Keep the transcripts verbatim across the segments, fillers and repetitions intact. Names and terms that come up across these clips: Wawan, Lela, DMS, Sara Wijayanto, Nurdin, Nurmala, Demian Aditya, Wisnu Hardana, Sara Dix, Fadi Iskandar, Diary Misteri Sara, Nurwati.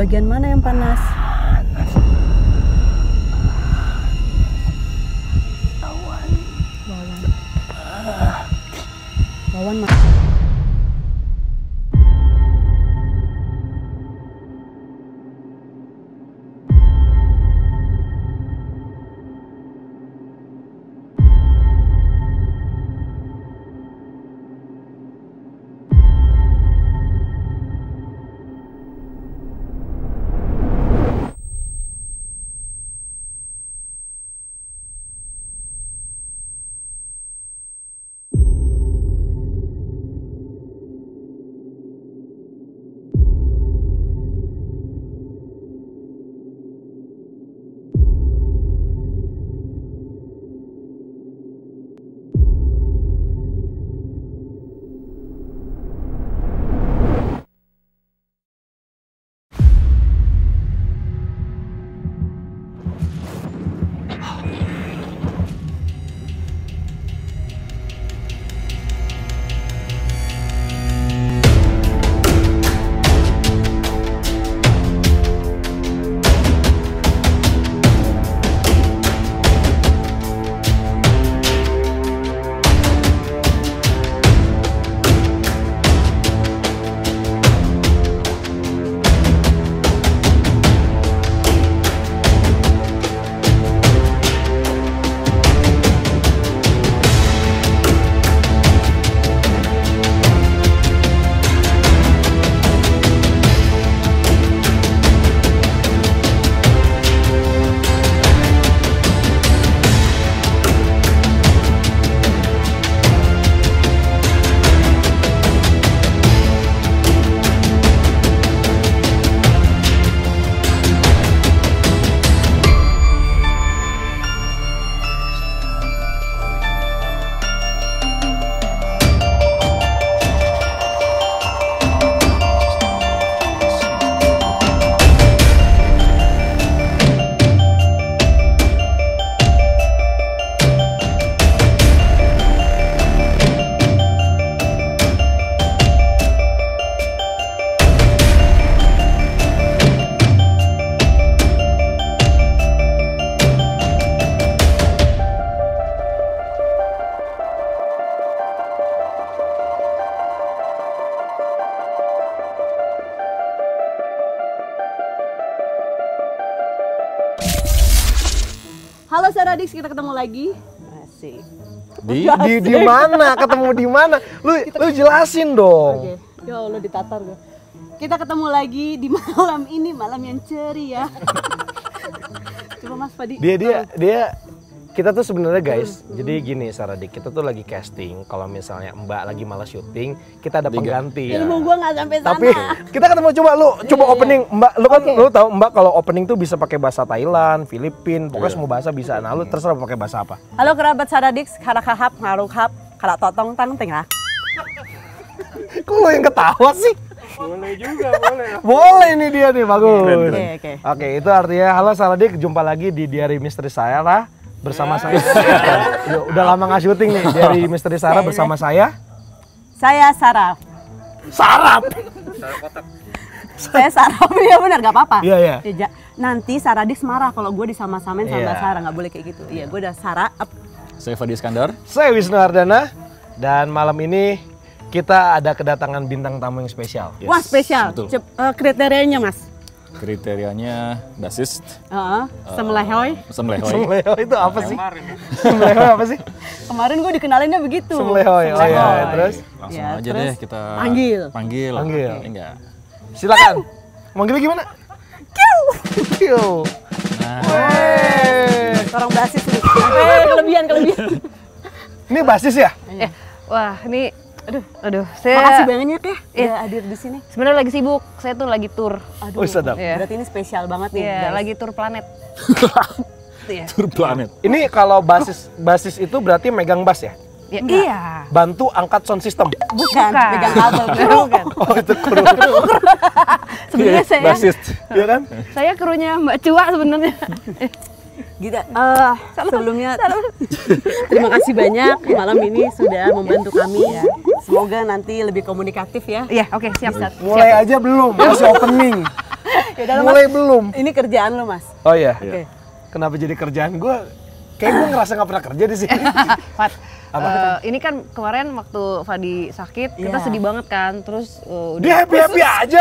Bagian mana yang panas? Panas. Wawan. Wawan. Wawan masuk. Halo Sara Dix, kita ketemu lagi. Masih. Di, di, di mana? Ketemu di mana? Lu kita lu jelasin dong. Oke. Yo, lu ditatar gue. Kita ketemu lagi di malam ini, malam yang ceria. Coba Mas Fadi. Dia dia dia kita tuh sebenarnya guys, hmm. jadi gini Sara Dix, kita tuh lagi casting. Kalau misalnya Mbak lagi malas syuting, kita ada pengganti. Ilmu ya. Gua nggak sampai sana. Tapi kita ketemu coba lu coba yeah, opening yeah. Mbak, lu kan okay. lu tahu Mbak kalau opening tuh bisa pakai bahasa Thailand, Filipin, pokoknya yeah. semua bahasa bisa. Nah, lu terserah pakai bahasa apa. Halo kerabat Sara Dix, karakahap, ngarukhap, karak totong tang tengah. Kok lu yang ketawa sih? Boleh juga, boleh. Boleh nih dia nih, bagus. Oke, okay, oke. Okay. Oke, okay, itu artinya halo Sara Dix, jumpa lagi di Diary Misteri Sara lah. Bersama saya, Yo, udah lama nggak syuting nih dari Misteri Sara bersama saya. Saya Saraf. Saraf. Saya Saraf, ya benar nggak apa-apa. Iya iya. Nanti Sara Dix marah kalau gue disama-samain sama yeah. Sarah, nggak boleh kayak gitu. Iya, yeah, gue udah Sara. Saya Fadi Iskandar. Saya Wisnu Hardana. Dan malam ini kita ada kedatangan bintang tamu yang spesial. Yes. Wah spesial. Cep, uh, kriterianya mas. Kriterianya basis, uh, semlehoy. Uh, semlehoy. Semlehoy itu apa sih? Semlehoy apa sih? Kemarin gue dikenalinnya begitu. Semlehoy. Oh ya, terus langsung ya, aja terus deh kita panggil. Panggil. Panggil. Enggak. Silakan. Manggilnya gimana? Kiu. Kiu. Nah. Wey. Orang basis nih. Eh, kelebihan kelebihan. Ini basis ya? Eh, wah, ini Aduh, aduh, saya makasih banyak ya, ya. Udah hadir di sini. Sebenarnya lagi sibuk, saya tuh lagi tur. Aduh, oh, sedap. Ya. Berarti ini spesial banget nih. Ya, lagi tur planet. ya. Tur planet. Ini kalau basis basis itu berarti megang bass ya? Ya iya. Bantu angkat sound system. Bukan, Bukan. megang kabel kru kan. Oh, itu kru. Sebenarnya saya basis, ya kan? Saya krunya Mbak Cua sebenarnya. Gitu. Uh, sebelumnya salam. Terima kasih banyak malam ini sudah membantu kami ya. Semoga nanti lebih komunikatif ya. Iya, yeah, oke, okay, siap. Mulai siap. aja belum, masih opening. Yaudah, mulai mas, belum. Ini kerjaan lo, Mas. Oh iya. Okay. Kenapa jadi kerjaan gue? Kayak gue ngerasa nggak pernah kerja di sini. Fat, uh, ini kan kemarin waktu Fadi sakit, yeah. kita sedih banget kan. Terus uh, dia happy happy aja.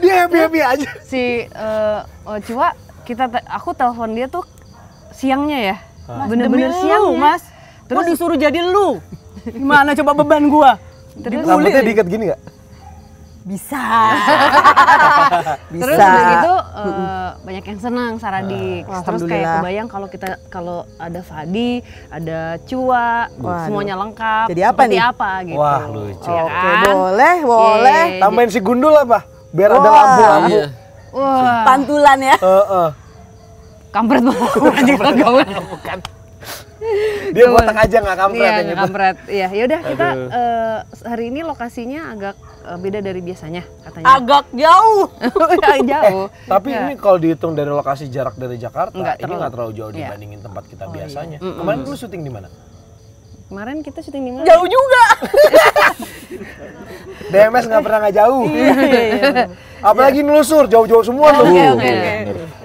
Dia happy happy aja. Si uh, oh, Cua, kita aku telepon dia tuh siangnya ya. Bener-bener siang, Mas. Terus gua disuruh jadi lu. Gimana coba beban gua? Terus rambutnya diikat gini nggak? Bisa. Bisa. Terus begitu uh, banyak yang senang Saradik. Uh, Terus kayak kebayang kalau kita kalau ada Fadi, ada Cua, wah, semuanya aduh. lengkap. Jadi apa seperti nih? apa gitu. Wah, lucu. Oke, okay, boleh, boleh. Yeah. Tambahin si Gundul apa? Biar wah. ada lampu-lampu. Yeah. Wah. Pantulan ya. Heeh. Uh, uh. Kampret banget. Bukan. Bukan. Dia botak aja nggak kampret. Iya, nggak kampret. Iya, yaudah kita uh, hari ini lokasinya agak uh, beda dari biasanya katanya. Agak jauh. Jauh. Eh, tapi ya. ini kalau dihitung dari lokasi jarak dari Jakarta, enggak ini nggak terlalu jauh dibandingin ya. tempat kita oh, biasanya. Iya. Kemarin mm -hmm. lu syuting di mana? Kemarin kita syuting di mana? Jauh juga. D M S nggak pernah nggak jauh. Apalagi yeah. nelusur jauh-jauh semua tuh. Oke oke.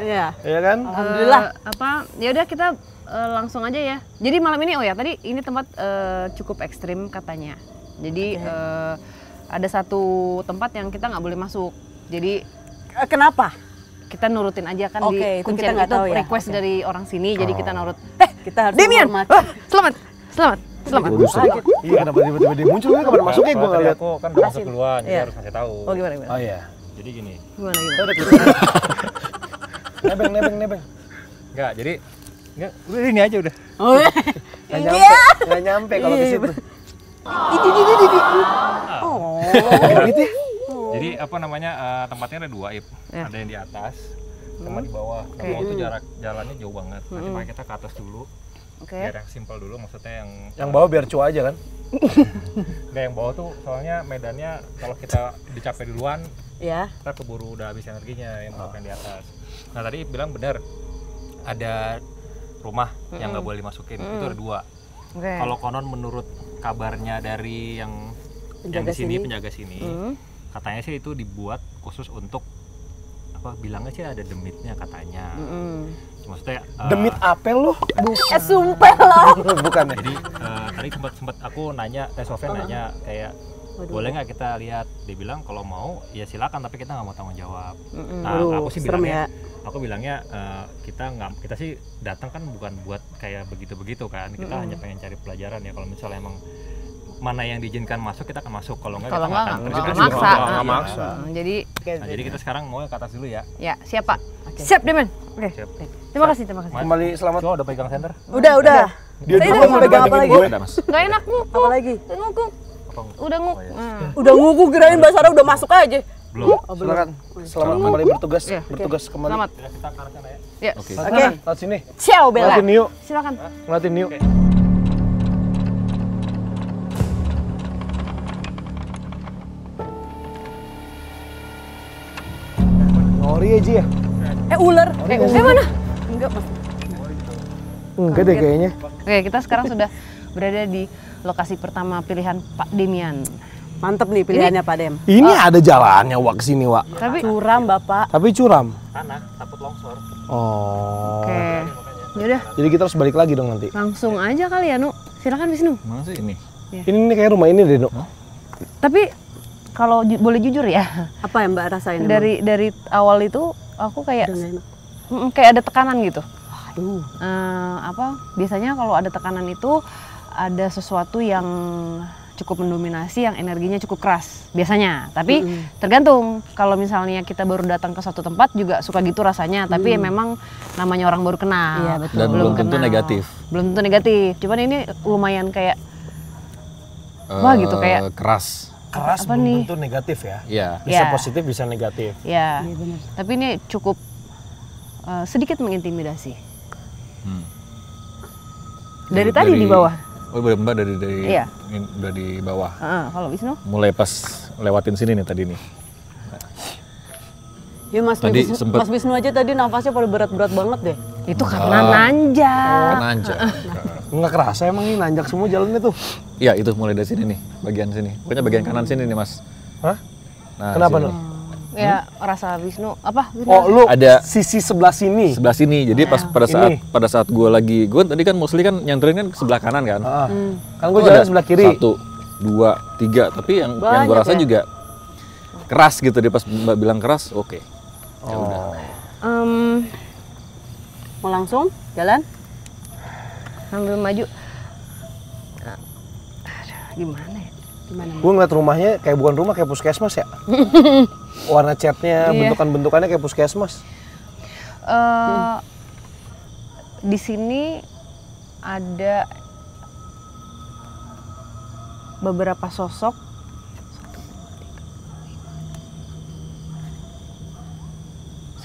Iya. Iya kan? Alhamdulillah. Uh, apa? Yaudah kita Uh, langsung aja ya. Jadi malam ini, oh ya tadi ini tempat uh, cukup ekstrim katanya. Jadi okay. uh, ada satu tempat yang kita nggak boleh masuk. Jadi kenapa? Kita nurutin aja kan okay, di kuncian itu, kita itu request ya? okay. dari orang sini. Oh. Jadi kita nurut. Eh, kita harus Demian, ah, selamat, selamat, selamat. Iya, kenapa tiba-tiba dia muncul? Kapan masuknya gue nggak lihat. Aku kan masuk duluan, jadi harus ngasih tahu. Oh gimana gimana? Oh iya. Jadi gini. Gimana gimana? Nebeng, nebeng, nebeng. Enggak, jadi. Enggak, udah ini aja udah. Oh, nggak nyampe, nggak nyampe kalau di situ. Oh. Jadi apa namanya uh, tempatnya ada dua, Ip. Ya. Ada yang di atas, sama di bawah. Di bawah itu jarak jalannya jauh banget. Nanti makanya kita ke atas dulu. Oke. Okay. Biar yang simpel dulu, maksudnya yang yang bawah biar Cua aja kan. Enggak, yang bawah tuh soalnya medannya kalau kita dicapai duluan, ya. kita keburu udah habis energinya yang bukan oh. di atas. Nah tadi Ip bilang benar, ada rumah mm. yang nggak boleh dimasukin, mm. itu ada dua. Okay. Kalau konon menurut kabarnya dari yang penjaga yang di sini, sini penjaga sini, mm. katanya sih itu dibuat khusus untuk apa? Bilangnya sih ada demitnya katanya. Mm. Maksudnya uh, demit apel loh, bukan eh, sumpel loh. Bukan. Ya? Jadi uh, tadi sempat sempat aku nanya, eh, Sofian nanya kayak Waduh. boleh nggak kita lihat? Dia bilang kalau mau ya silakan, tapi kita nggak mau tanggung jawab. Mm-mm. Nah Waduh, aku sih bilangnya. Ya. Aku bilangnya uh, kita nggak kita sih datang kan bukan buat kayak begitu-begitu kan, kita mm-hmm. hanya pengen cari pelajaran ya. Kalau misalnya emang mana yang diizinkan masuk kita akan masuk, kalau nggak kita nggak akan terus maksa. Juga nah, nggak maksa. Nah, jadi nah, jadi kita sekarang mau ke atas dulu ya. Ya siap Pak. Okay. Siap Demen. Oke. Okay. Terima kasih terima kasih. Kembali selamat. Cua udah pegang senter? Udah udah. Dia udah mau pegang apa lagi? Nggak enak ngukuk. Apa lagi? Ngukuk. Udah ngukuk. Udah ngukuk kirain Mbak Sara udah masuk aja. Belum. Oh, silakan. Selamat oh, kembali bertugas, ya. bertugas okay. kembali. Selamat. Kita ke arah sana ya. Ya. Oke. Okay. Okay. Lewat sini. Ciao Bella. Ngeliatin Niu. Silakan. Ngeliatin Niu. Okay. Ori aja ya. Eh ular. Eh, eh mana? Enggak, Mas. Enggak deh kayaknya. Oke, kita sekarang sudah berada di lokasi pertama pilihan Pak Demian. Mantep nih pilihannya Pak Dem. Ini oh. ada jalannya Wak kesini Wak. Tapi curam Bapak. Tapi curam. Tanah takut longsor. Oh. Oke. Okay. Yaudah. Jadi kita harus balik lagi dong nanti. Langsung aja kali ya Nu. Silakan Wisnu. Mana sih ini? Ya. Ini nih kayak rumah ini deh Nu. Hah? Tapi kalau ju boleh jujur ya. Apa yang Mbak rasain? Dari emang? dari awal itu aku kayak kayak ada tekanan gitu. Aduh. Uh, apa? Biasanya kalau ada tekanan itu ada sesuatu yang cukup mendominasi, yang energinya cukup keras biasanya, tapi mm-hmm. tergantung kalau misalnya kita baru datang ke suatu tempat juga suka gitu rasanya, mm. tapi ya memang namanya orang baru kenal, iya, betul. dan belum tentu negatif, belum tentu negatif, cuman ini lumayan kayak uh, wah gitu kayak keras, keras apa, apa belum nih? tentu negatif ya, yeah. bisa yeah. positif bisa negatif, yeah. ya bener. Tapi ini cukup uh, sedikit mengintimidasi hmm. dari, dari tadi dari... di bawah. Oh Mbak dari dari iya. dari bawah. Uh, kalau Wisnu? Mulai pas lewatin sini nih tadi nih. Ya Mas, tadi Wisnu, sempet... Mas Wisnu aja tadi nafasnya pada berat-berat banget deh. Itu karena uh, nanjak. Karena nanjak. Nggak kerasa emang ini nanjak semua jalannya tuh. Iya itu mulai dari sini nih, bagian sini. Pokoknya bagian kanan sini nih Mas. Hah? Nah, kenapa nih? Ya, hmm? Rasa Wisnu apa? Wisnu? Oh, lu ada sisi sebelah sini. Sebelah sini. Jadi pas pada saat ini. pada saat gue lagi gue tadi kan mostly kan nyantren kan ke sebelah kanan kan. Heeh. Ah. Hmm. Kan gue jalan sebelah kiri. Satu, dua, tiga. Tapi yang Banyak yang gue rasa ya? juga keras gitu. Dia pas Mbak bilang keras, oke. Okay. Ya oh. udah. Um, mau langsung jalan? Sambil maju. Aduh, gimana ya? Gimana? Gue ngeliat rumahnya kayak bukan rumah, kayak puskesmas ya. Warna catnya, yeah. bentukan-bentukannya kayak puskesmas. Uh, hmm. Di sini ada beberapa sosok.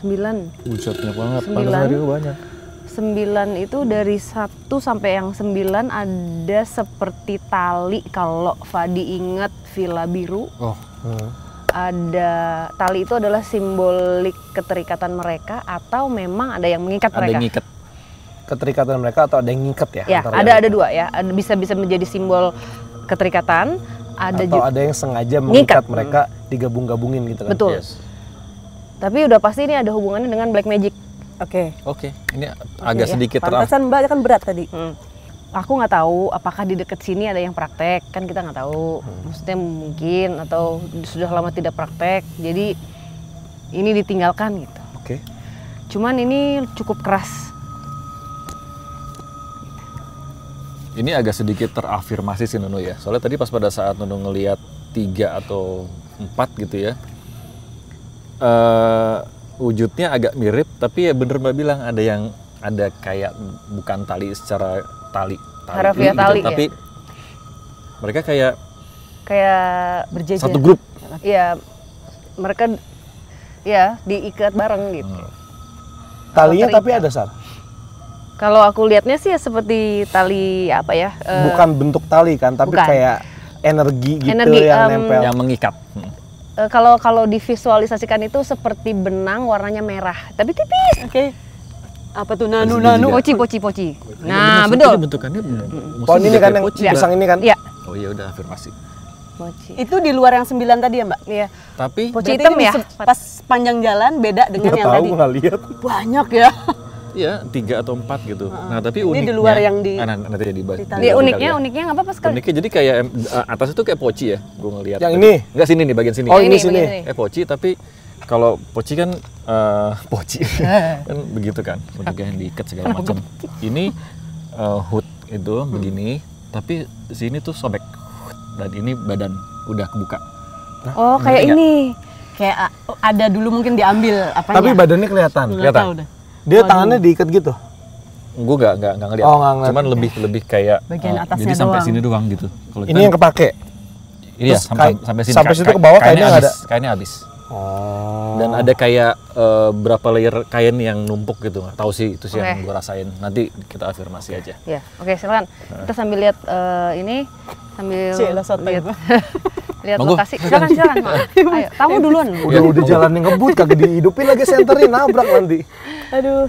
Sembilan. Ucapnya banget. Sembilan. Banyak. Sembilan itu dari satu sampai yang sembilan ada seperti tali. Kalau Fadi inget Villa Biru. Oh. Hmm. Ada tali itu adalah simbolik keterikatan mereka atau memang ada yang mengikat mereka? Ada ngikat. Keterikatan mereka atau ada yang ngikat ya? Ya, ada ada dua ya. Bisa-bisa menjadi simbol keterikatan. Ada atau ada yang sengaja mengikat ngikat. mereka digabung-gabungin gitu kan? Betul. Yes. Tapi udah pasti ini ada hubungannya dengan black magic. Oke. Okay. Oke. Okay. Ini agak okay, sedikit ya. terang. Pantesan Mbak kan berat tadi. Hmm. Aku nggak tahu apakah di dekat sini ada yang praktek, kan kita nggak tahu. Maksudnya mungkin atau sudah lama tidak praktek, jadi ini ditinggalkan gitu. Oke. Okay. Cuman ini cukup keras. Ini agak sedikit terafirmasi sih Nunu ya. Soalnya tadi pas pada saat Nunu ngelihat tiga atau empat gitu ya, uh, wujudnya agak mirip, tapi ya bener Mbak bilang ada yang ada kayak bukan tali secara tali, tali, Harafia gitu, tali tapi ya? mereka kayak kayak berjejer satu grup ya, mereka ya diikat bareng gitu. Hmm. Talinya terikat. Tapi ada Sar? Kalau aku lihatnya sih ya seperti tali apa ya? Bukan uh, bentuk tali kan, tapi bukan. kayak energi gitu energi, yang um, nempel, yang mengikat. Hmm. Uh, kalau kalau divisualisasikan itu seperti benang warnanya merah, tapi tipis. Oke. Okay. Apa tuh nanu nanu poci poci poci. Nah, betul. Bentukannya benar. Pohon ini kan yang pisang ini kan? Iya. Oh iya udah afirmasi. Poci. Itu di luar yang sembilan tadi ya, Mbak? Iya. Tapi poci hitam ya. Pas panjang jalan beda dengan yang tadi. Tahu nggak lihat? Banyak ya. Iya, tiga atau empat gitu. Nah, tapi uniknya ini di luar yang di nanti jadi bahas. Dia uniknya uniknya enggak apa-apa sekali. Uniknya jadi kayak atas itu kayak poci ya, gue ngelihat. Yang ini? Enggak sini nih bagian sini. Oh, ini sini. Eh poci tapi kalau poci kan uh, poci kan begitu kan, udah yang diikat segala macam. Ini uh, hood itu begini, hmm. tapi sini tuh sobek dan ini badan udah kebuka. Nah, oh kayak enggak. ini, kayak ada dulu mungkin diambil apanya. Tapi badannya kelihatan. Kelihatan. Dia oh, tangannya ini. diikat gitu. Gue gak nggak nggak ngeliat. Oh, ngeliat. Cuman lebih lebih kayak. Bagian atasnya uh, jadi sampai doang. sini doang gitu. Kalo ini kan, yang kepake. Iya sampai sampai sini. Sampai situ ke bawah kayaknya ada. Kayaknya habis. Oh. Dan ada kayak uh, berapa layer kain yang numpuk gitu, nggak tahu sih itu sih okay. yang gue rasain. Nanti kita afirmasi aja. Ya, yeah. oke okay, silakan. Kita sambil lihat uh, ini, sambil lihat lihat lokasi. Silakan silakan. Ayo, kamu duluan. Udah udah jalannya ngebut, kagak dihidupin lagi senternya, nabrak nanti. Aduh.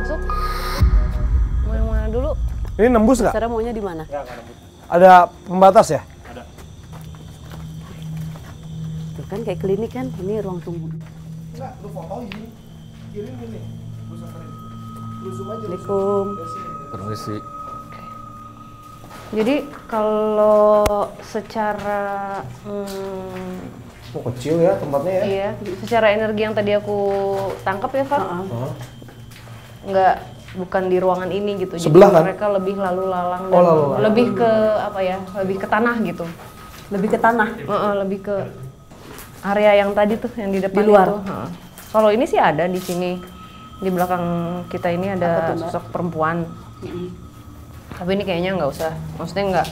Masuk. Mau yang mana dulu? Ini nembus nggak? Cara maunya di mana? Ada pembatas ya? Ada. Tuh kan kayak klinik kan, ini ruang tunggu. Enggak, lu foto ini, kirim ini, lu samperin. Lu zoom aja. Assalamualaikum. Permisi. Jadi kalau secara hmm, oh, kecil ya tempatnya ya? Iya, secara energi yang tadi aku tangkap ya, Pak. Uh-huh. Enggak. Bukan di ruangan ini gitu, Sebelah jadi kan? mereka lebih lalu lalang dan oh, lalu lalang. lebih ke apa ya, lebih ke tanah gitu, lebih ke tanah, uh, uh, lebih ke area yang tadi tuh yang di depan di luar. itu. Uh. Kalau ini sih ada di sini, di belakang kita ini ada sosok perempuan, mm-hmm. tapi ini kayaknya nggak usah, maksudnya nggak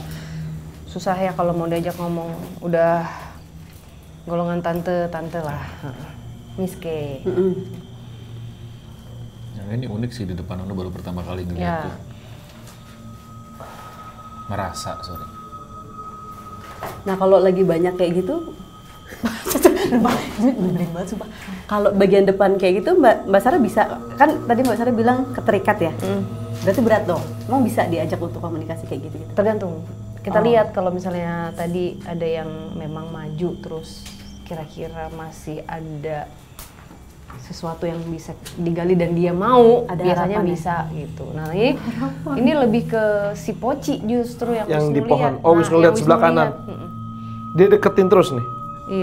susah ya kalau mau diajak ngomong, udah golongan tante-tante lah, Miss K. Mm-hmm. Ini unik sih di depan Anda baru pertama kali ngeliat tuh. Merasa, sorry. Nah kalau lagi banyak kayak gitu, bener banget sumpah. Kalau bagian depan kayak gitu Mbak Mbak Sara bisa, kan tadi Mbak Sara bilang keterikat ya. Mm. Berarti berat dong. Emang bisa diajak untuk komunikasi kayak gitu-gitu? Tergantung. Kita oh. lihat kalau misalnya tadi ada yang memang maju terus kira-kira masih ada sesuatu yang bisa digali dan dia mau, ada biasanya bisa ya? Gitu. Nah ini, ini lebih ke si Poci justru yang, yang di pohon. Oh nah, Wisnu lihat sebelah kanan. Lihat. Dia deketin terus nih.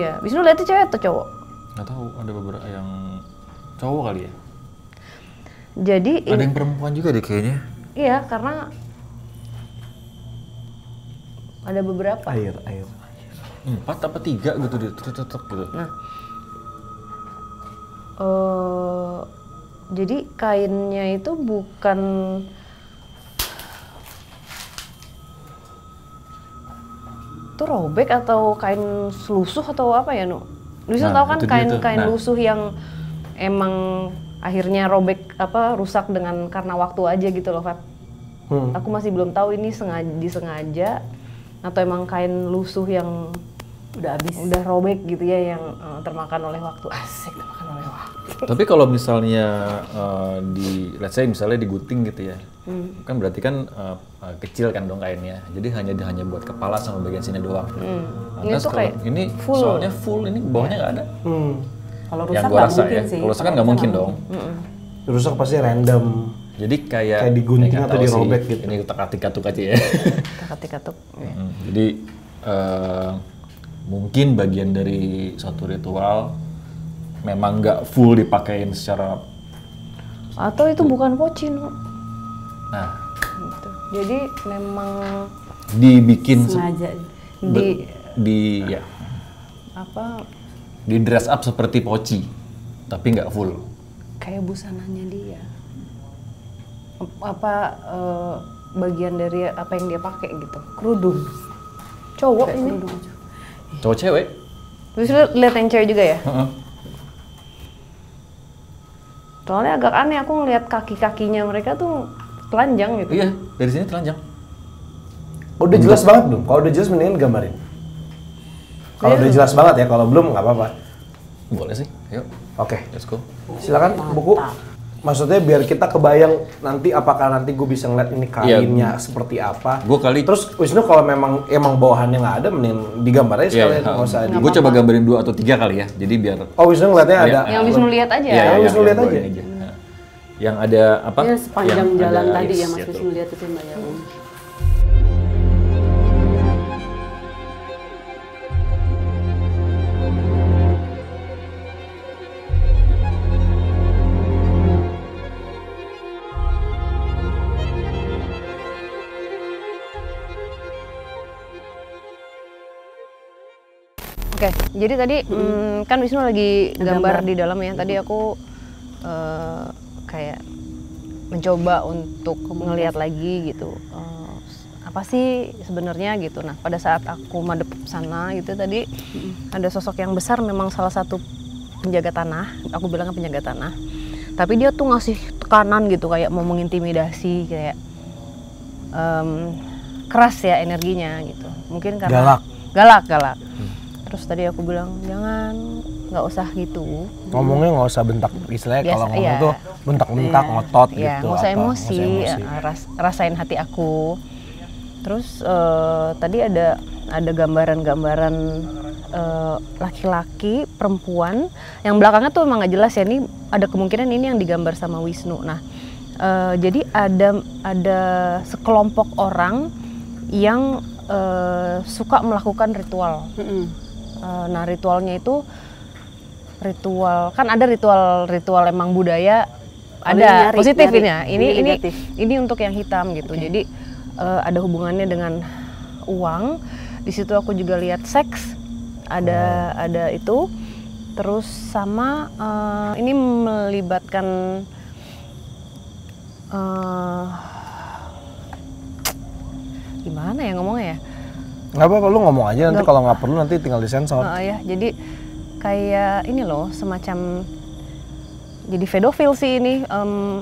Iya. Wisnu lihat itu cewek atau cowok? Nggak tahu. Ada beberapa yang cowok kali ya. Jadi ada yang perempuan juga deh kayaknya. Iya karena ada beberapa. Air, air. Empat apa tiga gitu dia tertutup gitu. Nah. Uh, jadi kainnya itu bukan itu robek atau kain lusuh atau apa ya Nu? Bisa nah, tahu kan kain-kain nah. lusuh yang emang akhirnya robek apa rusak dengan karena waktu aja gitu loh Fat. Hmm. Aku masih belum tahu ini sengaja disengaja atau emang kain lusuh yang udah habis, udah robek gitu ya yang uh, termakan oleh waktu. Asik termakan oleh waktu. Tapi kalau misalnya uh, di, let's say misalnya diguting gitu ya, hmm. kan berarti kan uh, kecil kan dong kainnya. Jadi hanya hanya buat kepala sama bagian sini doang. Hmm. Ini tuh kayak ini full. Soalnya full ini bawahnya nggak ya. Ada. Hmm. Kalau rusak nggak mungkin ya. Sih. Kalau rusak kan nggak mungkin dong. Hmm. Rusak pasti random. Jadi kayak, kayak digunting atau dirobek sih, gitu. Ini teka-teki-tuk aja ya. Teka-teki-tuk. Hmm. Jadi uh, mungkin bagian dari suatu ritual memang nggak full dipakein secara atau itu bukan Poci Nu. Nah, gitu. Jadi memang dibikin sengaja di di ya apa di dress up seperti Poci tapi nggak full kayak busananya dia apa eh, bagian dari apa yang dia pakai gitu kerudung cowok kayak ini kerudung. Cowok cewek? Terus lu liat yang cewek juga ya? Uh-uh. Soalnya agak aneh aku ngeliat kaki-kakinya mereka tuh telanjang gitu. Iya, dari sini telanjang. Oh, udah jelas banget belum? Kalau udah jelas mendingan gambarin. Kalau udah jelas banget ya, kalau belum nggak apa-apa. Boleh sih, yuk. Oke. Okay. Let's go. Silakan buku. Maksudnya biar kita kebayang nanti apakah nanti gue bisa ngeliat ini kainnya ya, seperti apa. Gue kali. Terus Wisnu kalau memang emang bawahannya nggak ada, mending digambar aja sekalian. Nggak usah. Gue coba gambarin dua atau tiga kali ya. Jadi biar. Oh Wisnu ngeliatnya ada. Yang Wisnu lihat aja. Ya, yang Wisnu lihat aja. aja. Hmm. Yang ada apa? Ya, sepanjang yang jalan tadi ya Mas Wisnu lihat itu banyak. Hmm. Oke, jadi tadi mm, kan Wisnu lagi gambar, gambar di dalam ya. Tadi aku uh, kayak mencoba untuk ngelihat lagi gitu, uh, apa sih sebenarnya gitu. Nah, pada saat aku madep sana gitu tadi mm. ada sosok yang besar, memang salah satu penjaga tanah. Aku bilangnya penjaga tanah, tapi dia tuh ngasih tekanan gitu, kayak mau mengintimidasi, kayak um, keras ya energinya gitu. Mungkin karena galak, galak, galak. Hmm. Terus tadi aku bilang jangan, nggak usah gitu. Ngomongnya nggak usah bentak, istilahnya kalau ngomong iya, tuh bentak-bentak, iya, ngotot iya, gitu. Nggak usah emosi, emosi. Ras, rasain hati aku. Terus uh, tadi ada ada gambaran-gambaran uh, laki-laki, perempuan. Yang belakangnya tuh emang nggak jelas ya. Ini ada kemungkinan ini yang digambar sama Wisnu. Nah, uh, jadi ada ada sekelompok orang yang uh, suka melakukan ritual. Mm-mm. Nah ritualnya itu ritual kan ada ritual-ritual emang budaya ada nyari, positif nyari. Ini ya ini ini ini, ini untuk yang hitam gitu. Okay. Jadi uh, ada hubungannya dengan uang. Di situ aku juga lihat seks ada oh. ada itu terus sama uh, ini melibatkan uh, gimana ya ngomongnya ya. Nggak apa-apa, lu ngomong aja nanti kalau nggak perlu nanti tinggal disensor. Oh iya, jadi kayak ini loh, semacam jadi pedofil sih ini. Um,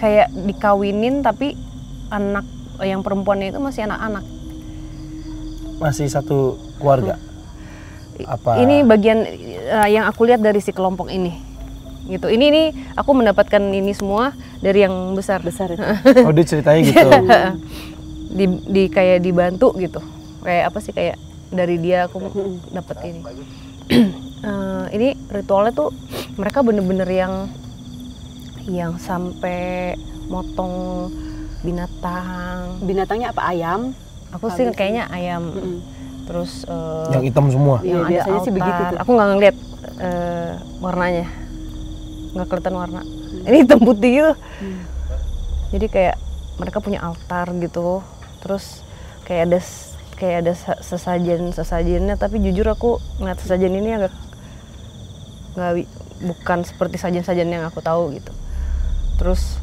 kayak dikawinin tapi anak yang perempuannya itu masih anak-anak. Masih satu keluarga? Hmm. Apa? Ini bagian uh, yang aku lihat dari si kelompok ini. gitu. Ini ini aku mendapatkan ini semua dari yang besar besar itu. Oh, dia ceritanya gitu. di, di kayak dibantu gitu. Kayak apa sih, kayak dari dia aku dapat ini. Uh, ini ritualnya tuh mereka bener-bener yang yang sampai motong binatang. Binatangnya apa, ayam? Aku sih kayaknya ayam. Mm-hmm. Terus uh, yang hitam semua. Yang ya, ada biasanya altar. Sih begitu tuh. Aku nggak ngeliat uh, warnanya, nggak kelihatan warna. Hmm. Ini hitam putih gitu. Hmm. Jadi kayak mereka punya altar gitu. Terus kayak ada kayak ada sesajen sesajennya. Tapi jujur aku ngeliat sesajen ini agak nggak bukan seperti sajen-sajen yang aku tahu gitu. Terus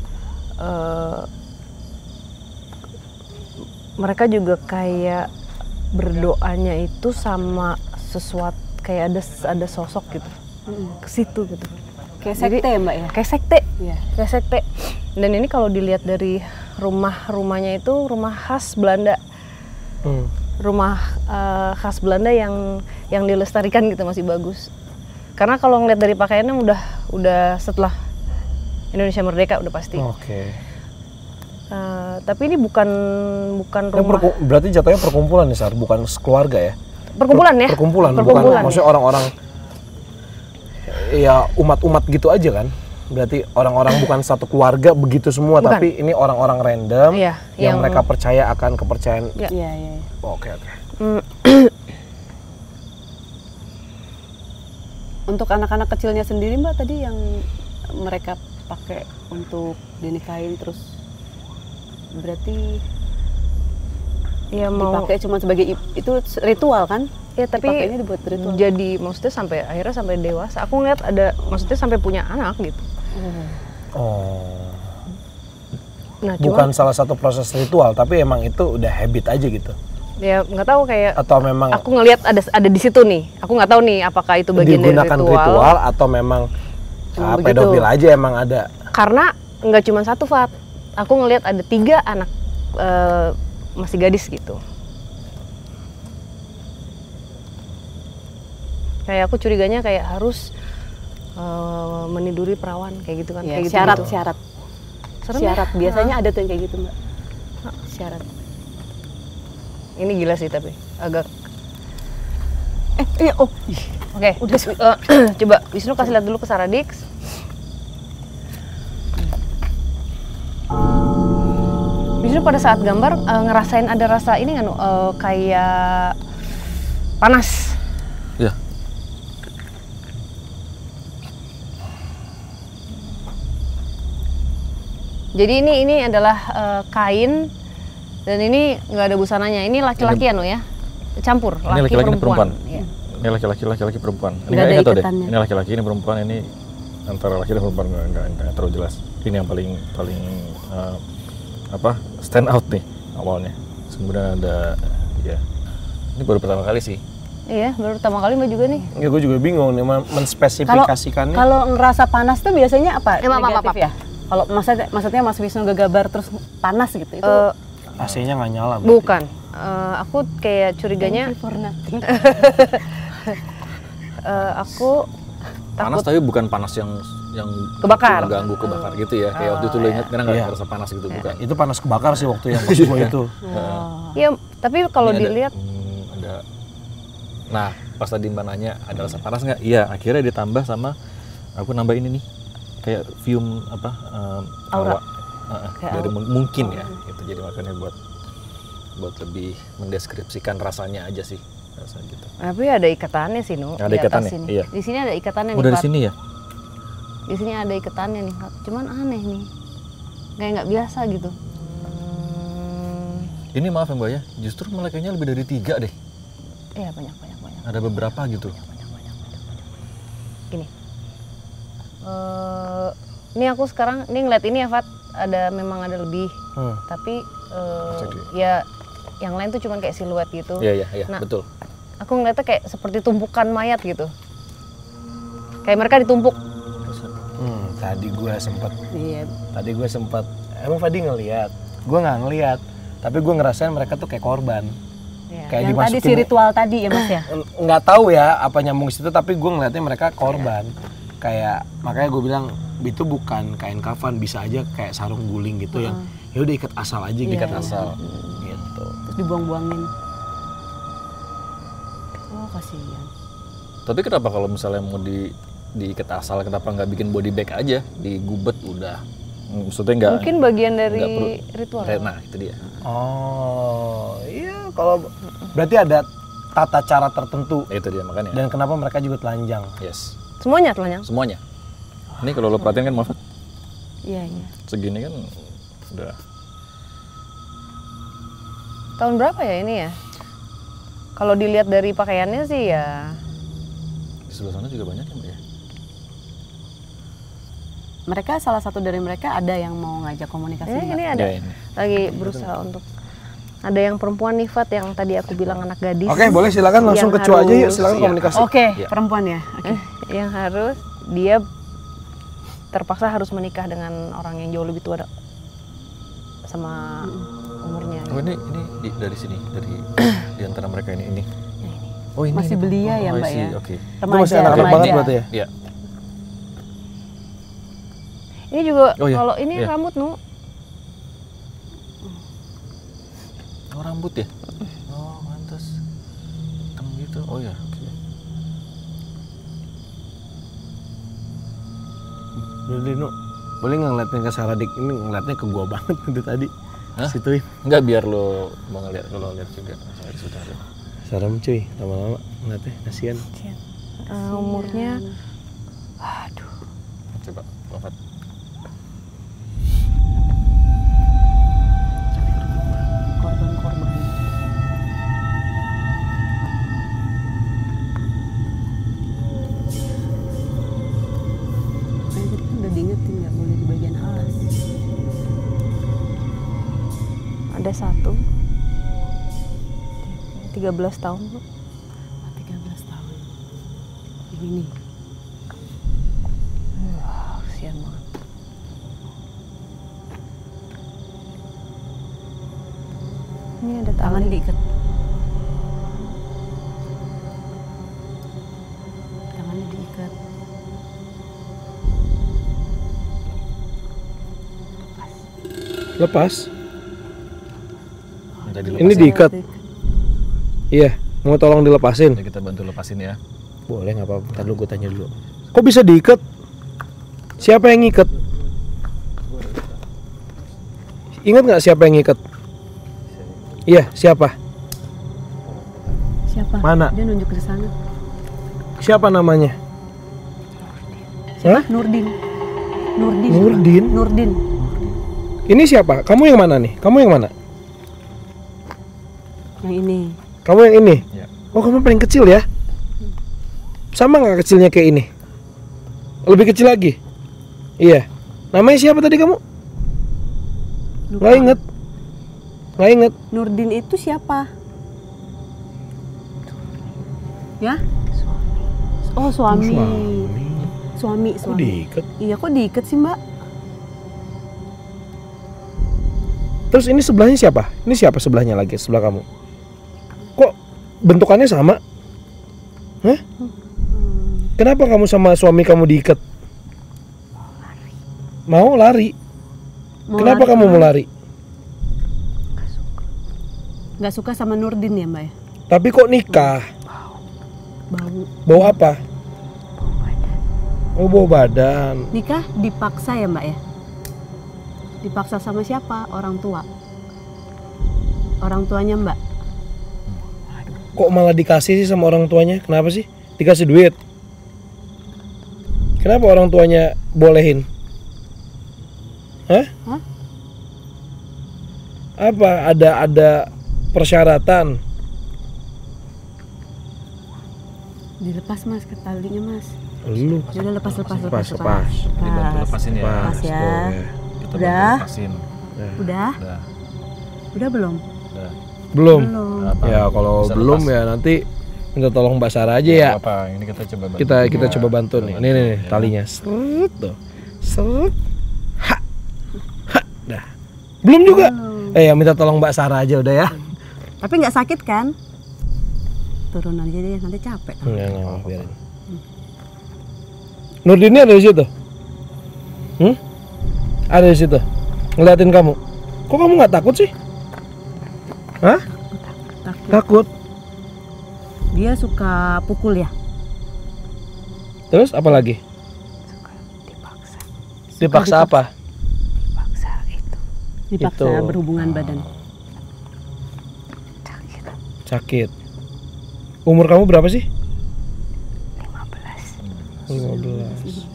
uh, mereka juga kayak berdoanya itu sama sesuatu, kayak ada ada sosok gitu, hmm. ke situ gitu. Kayak sekte. Jadi, ya mbak ya? Kayak sekte, yeah. kayak sekte. Dan ini kalau dilihat dari rumah-rumahnya itu rumah khas Belanda, hmm. rumah uh, khas Belanda yang yang dilestarikan gitu, masih bagus. Karena kalau ngeliat dari pakaiannya udah udah setelah Indonesia merdeka udah pasti. Okay. Uh, tapi ini bukan bukan rumah. Ya, berarti jatuhnya perkumpulan nih, Sar, bukan keluarga ya? Perkumpulan per ya? Perkumpulan, perkumpulan bukan. Ya. Maksudnya orang-orang, ya umat-umat gitu aja kan? Berarti orang-orang bukan satu keluarga begitu semua, bukan. Tapi ini orang-orang random ya, yang, yang mereka percaya akan kepercayaan. Iya, iya, iya. Oke, oke. Untuk anak-anak kecilnya sendiri mbak tadi yang mereka pakai untuk dinikahin terus berarti ya mau dipakai cuma sebagai itu ritual kan? Ya tapi dipakainya dibuat ritual. Jadi maksudnya sampai akhirnya sampai dewasa. Aku ngeliat ada maksudnya sampai punya anak gitu. Hmm. Oh. Nah, bukan cuman, salah satu proses ritual, tapi emang itu udah habit aja gitu. Ya nggak tahu kayak. Atau memang. Aku ngeliat ada ada di situ nih. Aku nggak tahu nih apakah itu bagian dari ritual. ritual atau memang ah, pedofil aja emang ada. Karena nggak cuma satu, Fat. Aku ngelihat ada tiga anak uh, masih gadis gitu. Kayak aku curiganya kayak harus uh, meniduri perawan kayak gitu kan? Ya, kayak syarat, gitu. syarat, Serem syarat. Ya? Biasanya nah. ada tuh yang kayak gitu mbak. Nah, syarat. Ini gila sih tapi agak. Eh, iya, oh. Oke, okay. udah uh, coba Wisnu kasih lihat dulu ke Sara Dix. Justru pada saat gambar uh, ngerasain ada rasa ini kan uh, kayak panas. Iya. Jadi ini ini adalah uh, kain dan ini nggak ada busananya. Ini laki-laki ya, no ya? Campur. Ini laki-laki perempuan. Ini laki-laki ya. laki-laki perempuan. Ini nggak ada ikatannya. Ini laki-laki ini perempuan, ini antara laki dan perempuan nggak terlalu jelas. Ini yang paling paling uh, apa stand out nih awalnya, kemudian ada ya ini baru pertama kali sih. Iya baru pertama kali mbak juga nih. Ya gue juga bingung nih menspesifikasikannya. Kalau ngerasa panas tuh biasanya apa? Eh, negatif apa, apa, ya? Kalau maksudnya maksudnya Mas Wisnu gegabar terus panas gitu itu? Uh, A C-nya nggak nyala? Berarti. Bukan. Uh, aku kayak curiganya. uh, aku panas takut. Tapi bukan panas yang yang kebakar, mengganggu kebakar gitu ya. Kayak oh, waktu itu lo ingat karena nggak iya. ngerasa panas gitu, iya. bukan? Itu panas kebakar sih waktu yang waktu itu. Iya, oh. tapi kalau dilihat ada, hmm, ada. Nah, pas tadi mbak nanya ada rasa panas nggak? Iya, akhirnya ditambah sama aku nambah ini nih, kayak fume apa? Um, aura. Uh, dari aura. Mungkin ya, itu jadi makanya buat buat lebih mendeskripsikan rasanya aja sih, rasa gitu. Tapi ada ikatannya sih, Nu. Ada ikatannya. Sini. Iya. Di sini ada ikatannya. Udah di sini ya. Di sini ada ikatannya nih, cuman aneh nih, kayak nggak biasa gitu. Hmm. Ini maaf ya mbak ya, justru malah kayaknya lebih dari tiga deh. Iya banyak banyak banyak. Ada beberapa banyak, gitu. Banyak, banyak, banyak, banyak, banyak. Gini, uh, ini aku sekarang, ini ngeliat ini ya Fat, ada memang ada lebih, hmm. tapi uh, ya yang lain tuh cuman kayak siluet gitu. Iya iya iya, nah, betul. Aku ngeliatnya kayak seperti tumpukan mayat gitu, kayak mereka ditumpuk. Hmm, tadi gue sempet, iya. tadi gue sempet, emang Fadi ngeliat, gue nggak ngeliat, tapi gue ngerasain mereka tuh kayak korban, iya. kayak yang dimasukin. Tadi si ritual tadi ya mas ya? Nggak tahu ya apa nyambung situ, tapi gue ngeliatnya mereka korban, iya. kayak makanya gue bilang itu bukan kain kafan, bisa aja kayak sarung guling gitu, uh-huh. yang ya udah ikat asal aja, yeah, ikat yeah. asal hmm. gitu. Terus dibuang-buangin. Oh kasihan. Tapi kenapa kalau misalnya mau di diikat asal, kenapa nggak bikin body bag aja, digubet udah? Maksudnya nggak? Mungkin bagian dari ritual. Nah itu dia. Oh iya, kalau berarti ada tata cara tertentu. Itu dia makanya. Dan kenapa mereka juga telanjang? Yes. Semuanya telanjang? Semuanya. Ini kalau lo perhatiin kan Mafat? Iya iya. Segini kan sudah. Tahun berapa ya ini ya? Kalau dilihat dari pakaiannya sih ya. Di sebelah sana juga banyak ya Mbak ya? Mereka, salah satu dari mereka ada yang mau ngajak komunikasi. Eh, ini ada, ya, ini. Lagi berusaha itu. Untuk, ada yang perempuan nih Fat, yang tadi aku bilang anak gadis. Oke okay, boleh silakan langsung ke Cua aja yuk, silakan komunikasi. Oke, okay, ya. Perempuan ya? Okay. Yang harus, dia terpaksa harus menikah dengan orang yang jauh lebih tua sama umurnya. Oh ini, ini di, dari sini, dari di antara mereka ini, ini. Nah, ini. Oh, ini masih belia ya Mbak ya? Okay. Remaja, masih anak remaja. Banget berarti ya? Ya. Ini juga, oh, iya. kalau ini iya. rambut, Nu. Oh, rambut ya? Oh, mantas. Hitam gitu, oh ya. Okay. Boleh, Nu. Boleh nggak ngeliatnya ke Sara Dik? Ini ngeliatnya ke gua banget itu tadi. Hah? Situin. Enggak, biar lo mau ngeliat, lo lihat juga. Serem cuy, lama-lama ngeliatnya, kasihan. Uh, umurnya, aduh. Coba, Bapak. Satu tiga belas tahun bu tiga belas tahun begini wow kesian banget ini ada tangan diikat tangannya diikat lepas lepas Dilepasin. Ini diikat. Iya, mau tolong dilepasin. Ya, kita bantu lepasin ya. Boleh nggak apa-apa. Ntar dulu gue tanya dulu. Kok bisa diikat? Siapa yang ngikat? Ingat nggak siapa yang ngikat? Iya, siapa? Siapa? Mana? Dia nunjuk ke sana. Siapa namanya? Siapa? Hah? Nurdin. Nurdin. Nurdin. Nurdin. Ini siapa? Kamu yang mana nih? Kamu yang mana? Yang ini. Kamu yang ini? Ya. Oh kamu paling kecil ya? Sama nggak kecilnya kayak ini? Lebih kecil lagi? Iya. Namanya siapa tadi kamu? Lupa. Nggak inget. Nggak inget. Nurdin itu siapa? Ya? Suami. Oh suami. Oh, suami. Suami. Kok suami. Diikat? Iya kok diikat sih Mbak? Terus ini sebelahnya siapa? Ini siapa sebelahnya lagi? Sebelah kamu? Kok bentukannya sama? Hah? Kenapa kamu sama suami kamu diikat? Mau lari? Mau Kenapa lari, kamu mau lari? Gak suka. Gak suka sama Nurdin ya Mbak ya? Tapi kok nikah? Bau. Bau. Bau apa? Bau badan. Oh bau badan. Nikah dipaksa ya Mbak ya? Dipaksa sama siapa? Orang tua. Orang tuanya Mbak. Kok malah dikasih sih sama orang tuanya? Kenapa sih? Dikasih duit. Kenapa orang tuanya bolehin? Hah? Hah? Apa? Ada ada persyaratan? Dilepas Mas ke talinya Mas. Lu. Udah lepas lepas lepas lepas. Lepas. Dibantu lepasin ya. Lepas ya. Udah. Udah. Udah. Udah belum? Udah. Belum. Belum. Ya kalau belum lepas. Ya nanti minta tolong Mbak Sara aja ya. Apa? Ini kita coba bantu. Kita kita nah, coba bantu nih. Ini nih ya. Talinya. Seret tuh. Seret. Ha. Ha. Dah. Belum juga. Belum. Eh ya minta tolong Mbak Sara aja udah ya. Tapi nggak sakit kan? Turun aja deh nanti capek. Enggak, enggak, biarin. Nurdin ada di situ? Hmm? Ada di situ? Ngeliatin kamu. Kok kamu nggak takut sih? Hah? Takut. Takut. Dia suka pukul ya. Terus apa lagi? Suka dipaksa. Dipaksa, dipaksa apa? Dipaksa itu. Dipaksa itu. Berhubungan badan. Sakit. Sakit. Umur kamu berapa sih? lima belas.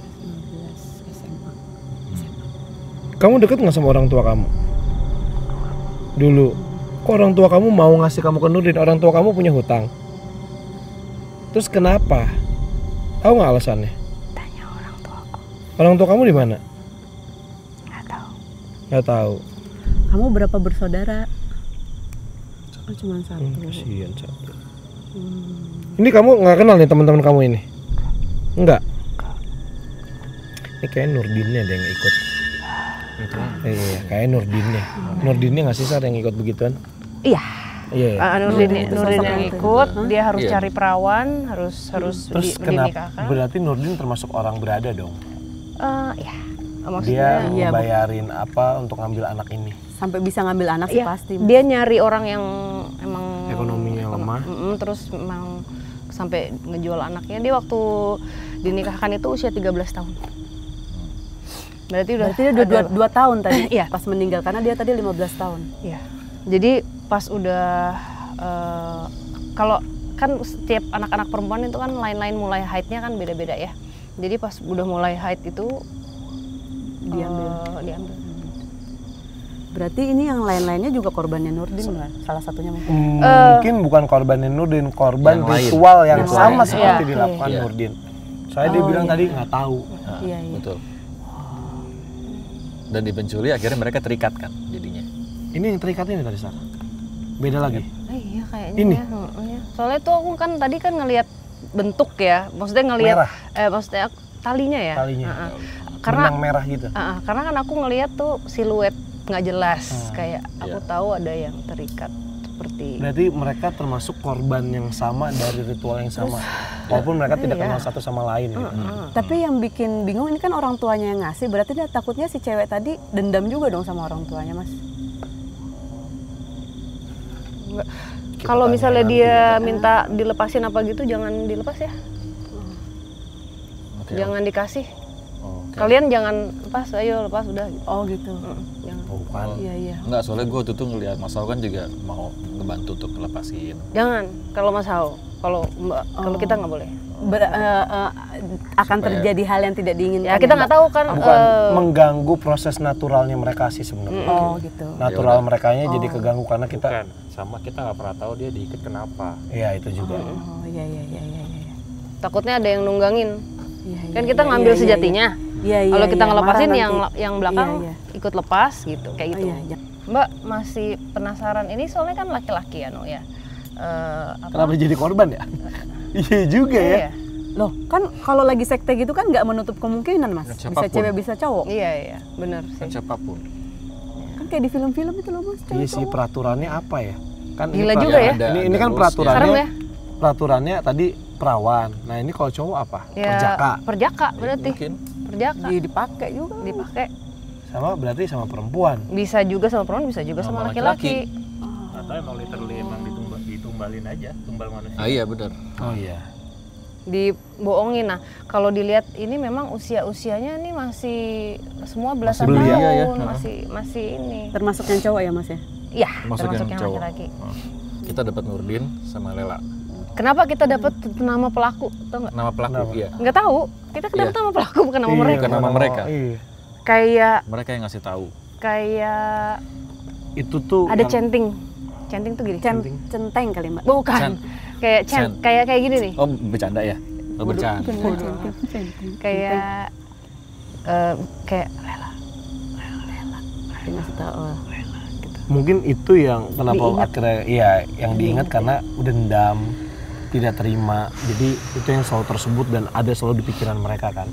Kamu deket nggak sama orang tua kamu? Dulu. Kok orang tua kamu mau ngasih kamu ke Nurdin? Orang tua kamu punya hutang. Terus kenapa? Tahu nggak alasannya? Tanya orang tuaku. Orang tua kamu di mana? Nggak tahu. Nggak tahu. Kamu berapa bersaudara? Oh, cuma satu. Hmm, kasihan satu. Hmm. Ini kamu nggak kenal nih teman-teman kamu ini? Enggak. Ini kayak Nurdinnya ada yang ikut. Iya, eh, eh, kayak Nurdinnya. Nurdinnya nggak sih Sar yang ikut begituan? Iya. Iya. Yeah. Nurdin, Nurdin yang ikut, dia harus yeah. cari perawan, harus harus terus di, dinikahkan. Berarti Nurdin termasuk orang berada dong? Uh, iya. Maksudnya, dia bayarin iya, apa untuk ngambil anak ini? Sampai bisa ngambil anak sih yeah. pasti. Mas. Dia nyari orang yang emang ekonominya lemah. Mm, terus emang sampai ngejual anaknya. Dia waktu dinikahkan itu usia tiga belas tahun. Berarti udah berarti dia dua tahun tadi yeah. pas meninggal, karena dia tadi lima belas tahun. Iya. Yeah. Jadi pas udah uh, kalau kan setiap anak-anak perempuan itu kan lain-lain mulai haidnya kan beda-beda ya. Jadi pas udah mulai haid itu diambil. Uh, diambil. Berarti ini yang lain-lainnya juga korbannya Nurdin, so, kan? Salah satunya mungkin. Uh, mungkin bukan korbannya Nurdin, korban yang ritual lain. yang ritual sama lain. seperti yeah. dilakukan yeah. Nurdin. Soalnya oh, dia bilang iya. tadi nggak tahu. Nah, iya, iya. Betul. Dan di penculik akhirnya mereka terikat kan jadinya. Ini yang terikat ini tadi Sara. Beda lagi. Eh, iya kayaknya. Ini. Ya. Soalnya tuh aku kan tadi kan ngelihat bentuk ya, maksudnya ngelihat. Eh, maksudnya talinya ya. Talinya. Uh -uh. Karena benang merah gitu. Uh -uh. Karena kan aku ngelihat tuh siluet. Nggak jelas, hmm, kayak aku iya. tahu ada yang terikat seperti. Berarti mereka termasuk korban yang sama dari ritual yang sama, terus, walaupun mereka iya. tidak kenal satu sama lain. Hmm, gitu. hmm. Tapi yang bikin bingung ini kan orang tuanya yang ngasih, berarti dia takutnya si cewek tadi dendam juga dong sama orang tuanya, Mas. Kalau misalnya dia nanti. minta dilepasin apa gitu, jangan dilepas ya, okay. jangan dikasih. Kalian jangan lepas, ayo lepas udah. Oh gitu. Jangan. Oh bukan. Iya iya. Enggak, soalnya gue tuh tuh ngeliat Mas Hao kan juga mau ngebantu untuk lepasin. Jangan, kalau Mas Hao, kalau Mbak, oh. kalau kita nggak boleh. Ber, uh, uh, akan Supaya. terjadi hal yang tidak diinginkan. Ya kita nggak tahu kan. Bukan uh, mengganggu proses naturalnya mereka sih sebenarnya. Oh gitu. Natural mereka nya oh. jadi keganggu karena kita. Bukan. Sama kita nggak pernah tahu dia diikat kenapa. Iya itu juga. Oh iya iya iya iya. Takutnya ada yang nunggangin. Ya, ya, kan kita ya, ngambil ya, sejatinya. Ya, ya. Ya, ya, kalau kita ya, ngelepasin yang nanti. yang belakang ya, ya. ikut lepas gitu, kayak gitu. Oh, ya, ya. Mbak masih penasaran ini soalnya kan laki-laki ya, no ya. Uh, apa? Kenapa jadi korban ya? Iya juga ya. ya. Loh kan kalau lagi sekte gitu kan nggak menutup kemungkinan Mas. Siapapun. Bisa cewek bisa cowok. Iya iya, benar sih. Siapapun. Kan kayak di film-film itu loh Mas. Iya sih, peraturannya apa ya? Kan Gila ini juga ya. Ada, ini, ada ini kan peraturannya. Ya. Peraturannya tadi perawan. Nah ini kalau cowok apa? Ya, perjaka. Perjaka berarti. Mungkin. Perjaka. Jadi dipakai juga. Dipakai. Sama berarti sama perempuan. Bisa juga sama perempuan, bisa juga sama laki-laki. Oh. Atau emang literally emang ditumbal, ditumbalin aja, tumbal manusia. Ah iya benar. Oh iya. Dibohongin. Nah kalau dilihat ini memang usia-usianya ini masih semua belasan masih tahun, ya, ya. masih masih ini. Termasuk yang cowok ya Mas ya? Iya. Termasuk, termasuk yang laki-laki. Oh. Kita dapat Nurdin sama Lela. Kenapa kita dapat nama pelaku? Tahu nggak? Nama pelaku, nama. iya. Nggak tahu. Kita dapat iya. nama pelaku bukan nama iya, mereka. Bukan nama mereka. Iya. Kayak mereka yang ngasih tahu. Kayak itu tuh ada yang... centing. Centing tuh gini. Centing. Centeng kali Mbak. Bukan. Cent. Kayak cent. Kayak kayak gini nih. Oh bercanda ya? Oh bercanda. Kayak uh, kayak Lela. Lela. Lela. Ngasih tahu. Lela. Gitu. Mungkin itu yang kenapa diingat. akhirnya iya yang diingat, diingat karena ya. dendam. tidak terima, jadi itu yang selalu tersebut dan ada selalu di pikiran mereka kan.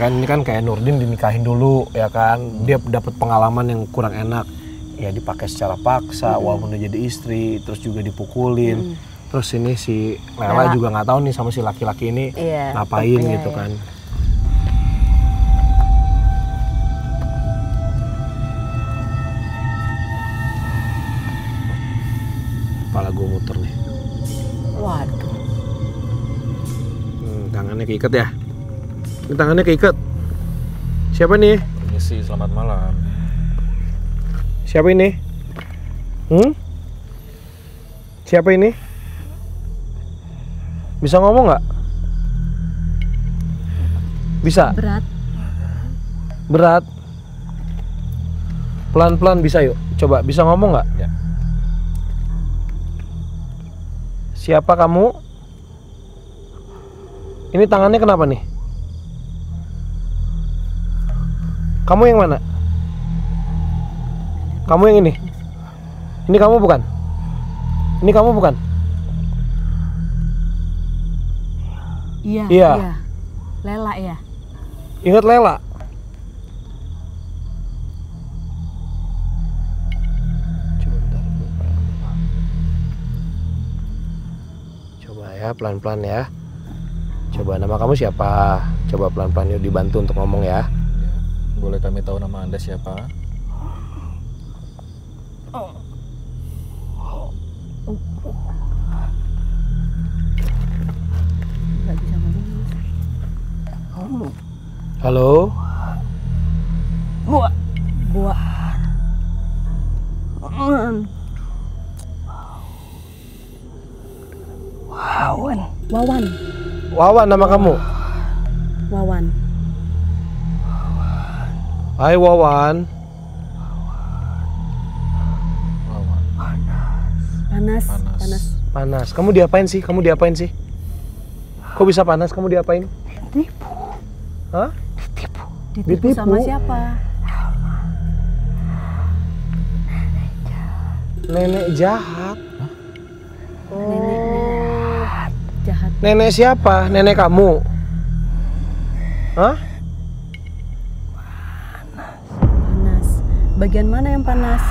Kan ini kan kayak Nurdin dinikahin dulu ya kan, dia dapat pengalaman yang kurang enak, ya dipakai secara paksa, mm. walaupun dia jadi istri, terus juga dipukulin, mm. terus ini si Lela nah. juga nggak tahu nih sama si laki-laki ini yeah, ngapain gitu kan. Kepala gue muter nih. Waduh. Hmm, tangannya keikat ya. Ini tangannya keikat. Siapa nih? Misi, selamat malam. Siapa ini? Hmm? Siapa ini? Bisa ngomong nggak? Bisa? Berat. Berat. Pelan-pelan bisa yuk. Coba, bisa ngomong nggak? Ya. Siapa kamu? Ini tangannya kenapa nih? Kamu yang mana? Kamu yang ini? Ini kamu bukan? Ini kamu bukan? Iya, iya. Iya. Lela ya. Ingat Lela? Coba bentar. Coba ya, pelan-pelan ya. Coba, nama kamu siapa? Coba pelan-pelan yuk, dibantu untuk ngomong ya. Boleh kami tahu nama Anda siapa? Oh. Nggak bisa ngomong. Halo. Halo. Gua. Gua. Wawan. Wawan. Wawan nama kamu? Wawan. Hai Wawan. Panas, panas, panas, panas. Kamu diapain sih? Kamu diapain sih? Kok bisa panas? Kamu diapain? Ditipu. Hah? Ditipu. Ditipu, Ditipu. Sama siapa? Nenek jahat. Nenek jahat. Hah? Oh. Nenek jahat. Nenek siapa? Nenek kamu? Hah? Panas. Panas. Bagian mana yang panas?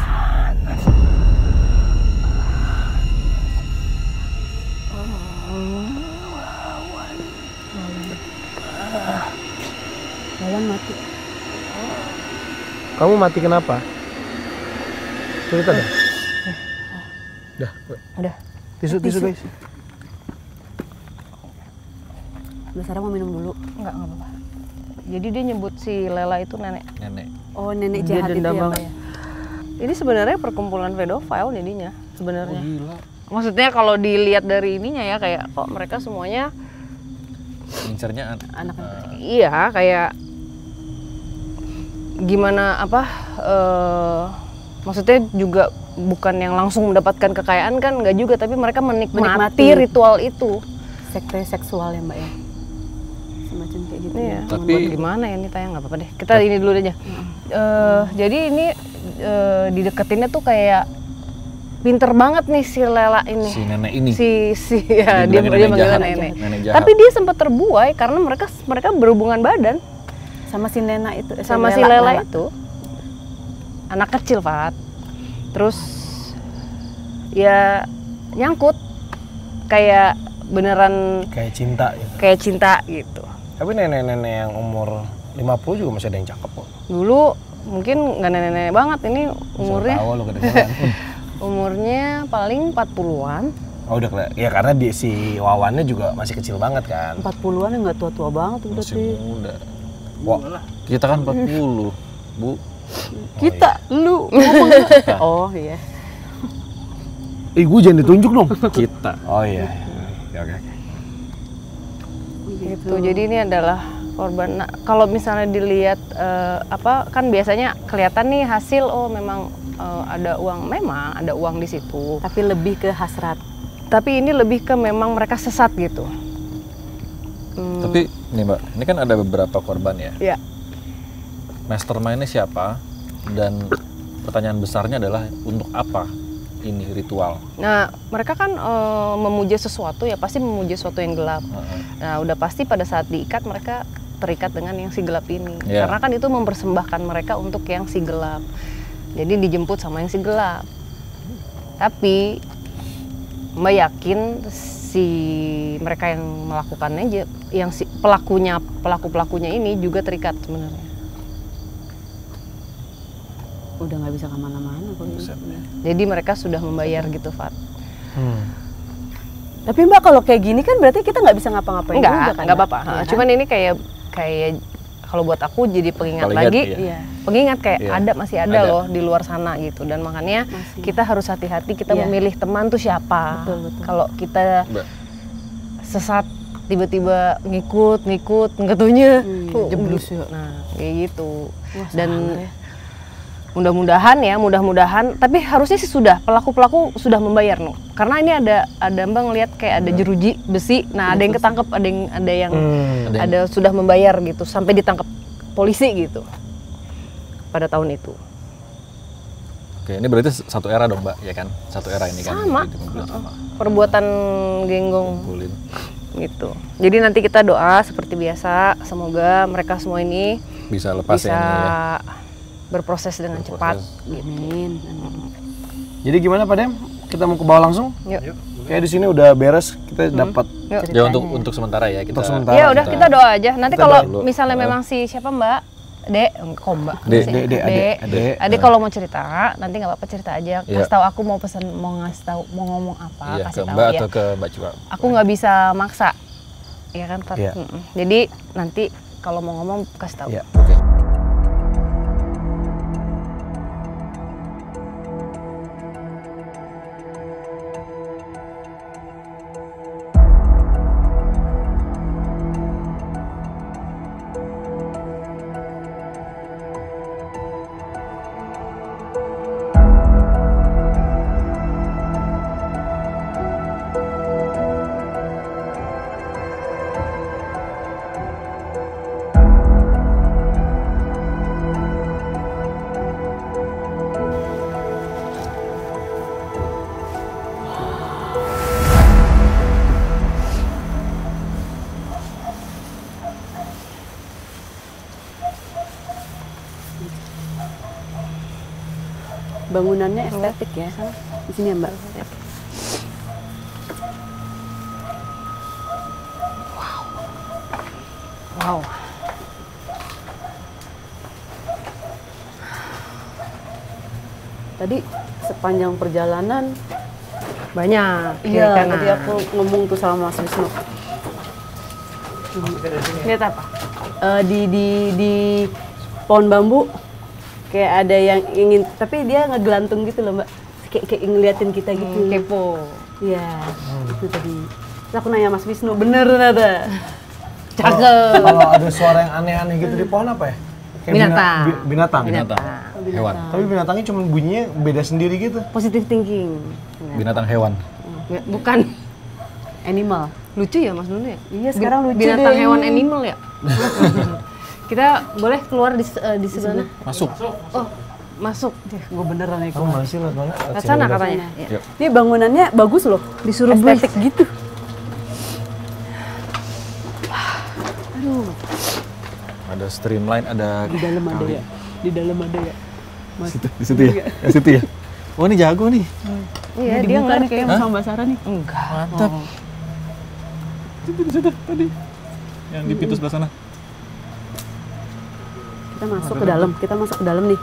Mati. Kamu mati kenapa? Cerita dah. Dah. Udah. Tisu, tisu guys. Mbak Sarah mau minum dulu? Enggak, enggak apa-apa. Jadi dia nyebut si Lela itu nenek. Nenek. Oh, nenek jahat itu ya, Pak ya. Ini sebenarnya perkumpulan pedofil jadinya sebenarnya. Oh, gila. Maksudnya kalau dilihat dari ininya ya kayak kok mereka semuanya incernya an- anak-anak. Uh, iya, kayak gimana apa uh, maksudnya juga bukan yang langsung mendapatkan kekayaan kan nggak juga, tapi mereka menikmati, menikmati ritual itu. Sekte seksual ya Mbak ya, semacam kayak gitu ya. Tapi gimana ya nih tayang, nggak apa-apa deh kita ini dulu aja. hmm. Uh, jadi ini uh, dideketinnya tuh kayak pinter banget nih si Lela ini, si nenek ini, si si ya, dia dia manggil nenek, nenek jahat. Tapi dia sempat terbuai karena mereka mereka berhubungan badan sama si Nena itu, sama si Lela, si Lela itu anak kecil Fat, terus ya nyangkut kayak beneran kayak cinta gitu. Kayak cinta gitu. Tapi nenek-nenek yang umur lima puluh juga masih ada yang cakep kok. Dulu mungkin nggak nenek-nenek banget, ini umurnya umurnya paling empat puluhan. Oh udah, ya karena di, si Wawannya juga masih kecil banget kan. empat puluhan yang nggak tua-tua banget udah sih. Muda. Wah, kita kan empat puluh, Bu. Kita, lu. Oh iya. Eh, gue jangan ditunjuk dong. Kita. Oh iya. Ya, oke. Gitu. Jadi ini adalah korban. Nah, kalau misalnya dilihat uh, apa kan biasanya kelihatan nih hasil, oh memang uh, ada uang, memang ada uang di situ. Tapi lebih ke hasrat. Tapi ini lebih ke memang mereka sesat gitu. Hmm. Tapi nih Mbak, ini kan ada beberapa korban ya. Iya. Mastermind-nya siapa? Dan pertanyaan besarnya adalah untuk apa ini ritual? Nah, mereka kan e, memuja sesuatu ya, pasti memuja sesuatu yang gelap. Uh-huh. Nah, udah pasti pada saat diikat mereka terikat dengan yang si gelap ini. Yeah. Karena kan itu mempersembahkan mereka untuk yang si gelap. Jadi dijemput sama yang si gelap. Tapi Mbak yakin si mereka yang melakukannya aja, yang si pelakunya pelaku pelakunya ini juga terikat sebenarnya. Udah nggak bisa kemana-mana kok. Jadi mereka sudah membayar gitu Fat. Hmm. Tapi Mbak kalau kayak gini kan berarti kita nggak bisa ngapa-ngapain juga kan? Nggak apa-apa. Ya, cuman kan? Ini kayak kayak kalau buat aku jadi pengingat Paling lagi, iya. pengingat kayak iya. ada masih ada, ada loh di luar sana gitu. Dan makanya masih. kita harus hati-hati kita iya. memilih teman tuh siapa. Kalau kita Mbak. sesat tiba-tiba ngikut-ngikut ngetunya, hmm. jeblus ya. Nah, kayak gitu. Wah, dan ya. mudah-mudahan ya, mudah-mudahan. Tapi harusnya sih sudah pelaku-pelaku sudah membayar no. Karena ini ada ada Mbak ngelihat kayak ada jeruji besi. Nah, ada yang ketangkep, ada yang ada yang hmm, ada, ada yang... sudah membayar gitu sampai ditangkap polisi gitu. Pada tahun itu. Oke, ini berarti satu era dong, Mbak, ya kan? Satu era ini kan. Sama. Sama. Perbuatan genggong. Kumpulin. Gitu. Jadi nanti kita doa seperti biasa, semoga mereka semua ini bisa lepas bisa ini, ya. berproses dengan berproses. cepat. Amin. Jadi gimana Pak Dem? Kita mau ke bawah langsung? Yuk. Yuk. Kayak di sini udah beres, kita hmm. dapat. Ya untuk untuk sementara ya kita. Untuk sementara, ya udah kita, kita doa aja. Nanti kalau misalnya dulu. memang si siapa Mbak? Dek, kok Mbak? Dek, Dek, Dek, Dek. Adek kalau mau cerita, nanti nggak apa-apa cerita aja. Kasih yeah. tahu aku mau pesan, mau ngasih tahu, mau ngomong apa, yeah, kasih tahu ya. Ke Mbak atau ke Mbak Cua? Aku nggak bisa maksa, ya kan? Yeah. Jadi nanti kalau mau ngomong kasih tahu. Yeah. Okay. Bangunannya estetik ya, di sini ya Mbak. Wow, wow. Tadi sepanjang perjalanan banyak. Iya, tadi aku ngomong tuh sama Mas Wisnu. Lihat apa? Uh, di di di pohon bambu. Kayak ada yang ingin, tapi dia ngegelantung gitu loh Mbak, kayak, kayak ngeliatin kita gitu. Hmm, kepo. Iya, hmm. itu tadi. Terus aku nanya Mas Wisnu, bener ternyata. Cakep. Kalau ada suara yang aneh-aneh gitu di pohon apa ya? Kayak binatang. Binatang. Binatang. Binatang. Binatang. Hewan. Tapi binatangnya cuma bunyinya beda sendiri gitu. Positive thinking. Binatang, binatang hewan. Bukan. Animal. Lucu ya Mas Wisnu ya? Iya sekarang lucu deh. Binatang hewan animal ya? Kita boleh keluar di, uh, di sebelah sana? Masuk. Oh, masuk. Ya, gue beneran ya. Kamu masih lihat mana? Lihat sana katanya. Ya. Ini bangunannya bagus loh. Disuruh estetik gitu. Aduh. Ada streamline, ada... Di dalam ada ya? Di dalam ada ya? Mas... Situ, di situ ya? Di situ ya? Oh ini jago nih. Hmm. Iya, dia nggak kayaknya sama Mbak Sarah nih. Enggak. Mantap. Oh. Situ, di situ tadi. Yang di pintu sebelah sana. Kita masuk ke dalam, kita masuk ke dalam nih.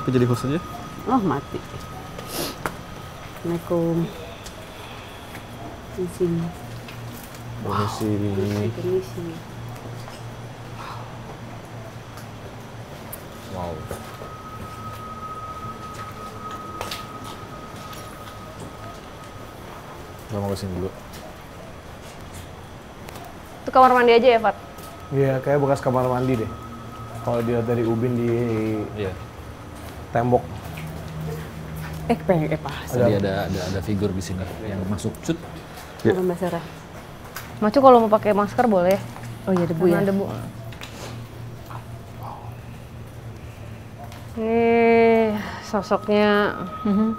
Aku jadi host aja. Oh mati. Assalamualaikum. Izin. Wow. Permisi. Wow. Kita mau kesini dulu. Itu kamar mandi aja ya, Fat? Iya, kayak bekas kamar mandi deh. Kalau dilihat dari ubin di yeah. tembok, eh pengen eh pas. Jadi ada ada ada figur di sini yang masuk cut. Ya. Mbak Sarah, Macu kalau mau pakai masker boleh. Oh iya debu Karena ya. debu. Nih sosoknya mm-hmm.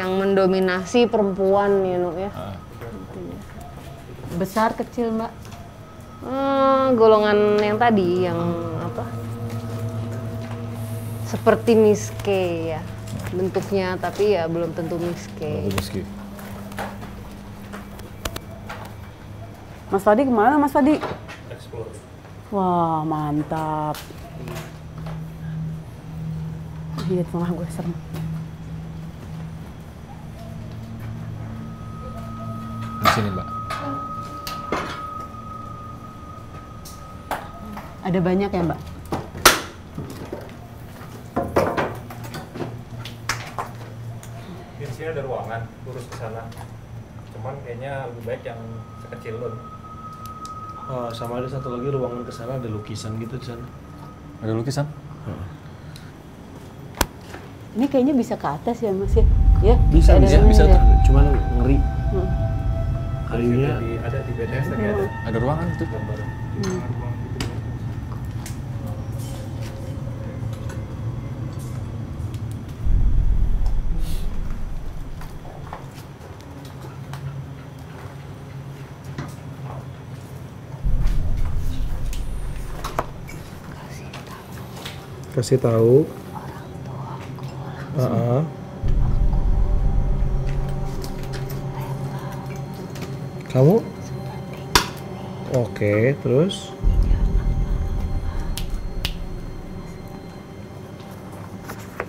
yang mendominasi perempuan ya, Nuk ya. Ah. Besar kecil Mbak. Hmm, golongan yang tadi, yang apa? Seperti miske ya, bentuknya tapi ya belum tentu miske. Mas Fadi kemana Mas Fadi? Explore. Wah mantap. Lihat malah gue serem. Di sini, Mbak. Ada banyak ya, Mbak? Di sini ada ruangan, lurus ke sana. Cuman kayaknya lebih baik yang sekecil loh. Oh, sama ada satu lagi ruangan ke sana, ada lukisan gitu di sana. Ada lukisan? Hmm. Ini kayaknya bisa ke atas ya, Mas ya? Ya bisa, bisa, bisa. Ya. Cuman ngeri. Hmm. Kayunya ada di B T S hmm. ada. Ada ruangan itu. Hmm. Kasih tahu orang tua aku, uh -uh. kamu oke okay, terus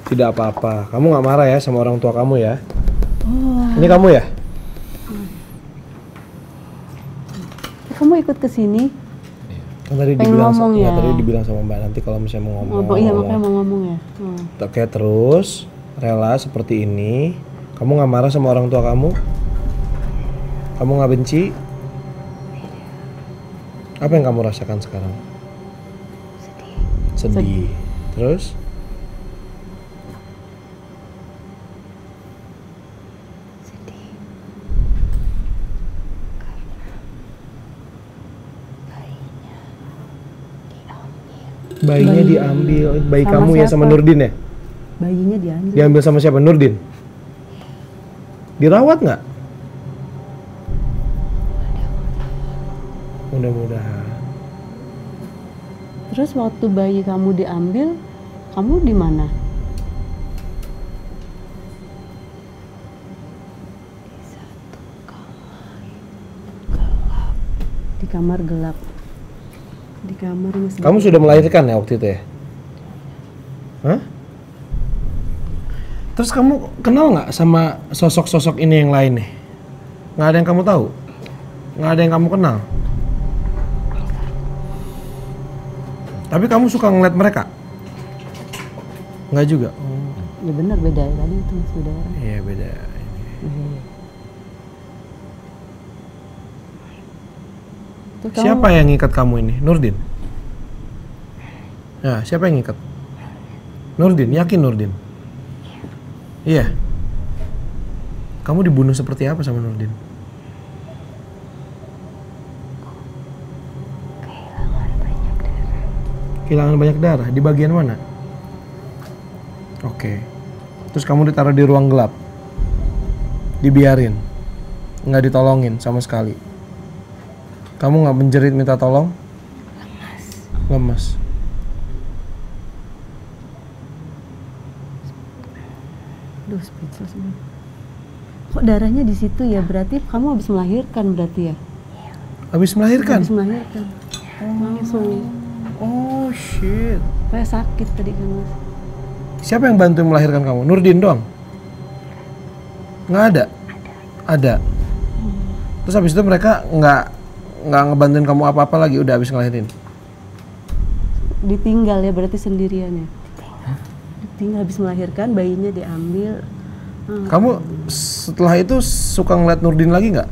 tidak apa-apa, kamu nggak marah ya sama orang tua kamu ya? Oh. Ini kamu ya? Kamu ikut ke sini? Kan tadi dibilang, ngomong ya? Tadi dibilang sama Mbak nanti kalau misalnya mau ngomong. Oh, iya, makanya mau ngomong ya. Hmm. Oke, terus Rela seperti ini. Kamu nggak marah sama orang tua kamu? Kamu nggak benci? Apa yang kamu rasakan sekarang? Sedih. Sedih. Sedih. Terus? Bayinya diambil, bayi sama kamu siapa? Ya sama Nurdin ya? Bayinya diambil. Diambil sama siapa? Nurdin? Dirawat nggak? Mudah-mudahan. Terus waktu bayi kamu diambil, kamu di mana? Di satu kamar gelap. Di kamar gelap. Di kamar Mas. Kamu sudah melahirkan ya waktu itu ya? Hah? Terus kamu kenal nggak sama sosok-sosok ini yang lain nih? Nggak ada yang kamu tahu? Nggak ada yang kamu kenal? Tapi kamu suka ngeliat mereka? Nggak juga? Ya bener, beda ya tadi itu Mas, beda. Iya beda. Hmm. Siapa yang ngikat kamu ini? Nurdin? Nah, siapa yang ngikat? Nurdin, yakin Nurdin? Iya. Kamu dibunuh seperti apa sama Nurdin? Kehilangan banyak darah. Kehilangan banyak darah? Di bagian mana? Oke. Terus kamu ditaruh di ruang gelap? Dibiarin? Nggak ditolongin sama sekali? Kamu nggak menjerit minta tolong? Lemas. Lemas. Duh, speechless. Kok darahnya di situ ya? Berarti kamu habis melahirkan berarti ya? Habis melahirkan? Habis melahirkan. Oh, langsung. Oh shit. Kayak sakit tadi kan Mas. Siapa yang bantu melahirkan kamu? Nurdin doang? Nggak ada? Ada. Ada. Hmm. Terus habis itu mereka nggak nggak ngebantuin kamu apa-apa lagi, udah habis ngelahirin? Ditinggal ya berarti sendirian ya? Hah? Ditinggal habis melahirkan, bayinya diambil. Hmm. Kamu setelah itu suka ngeliat Nurdin lagi nggak?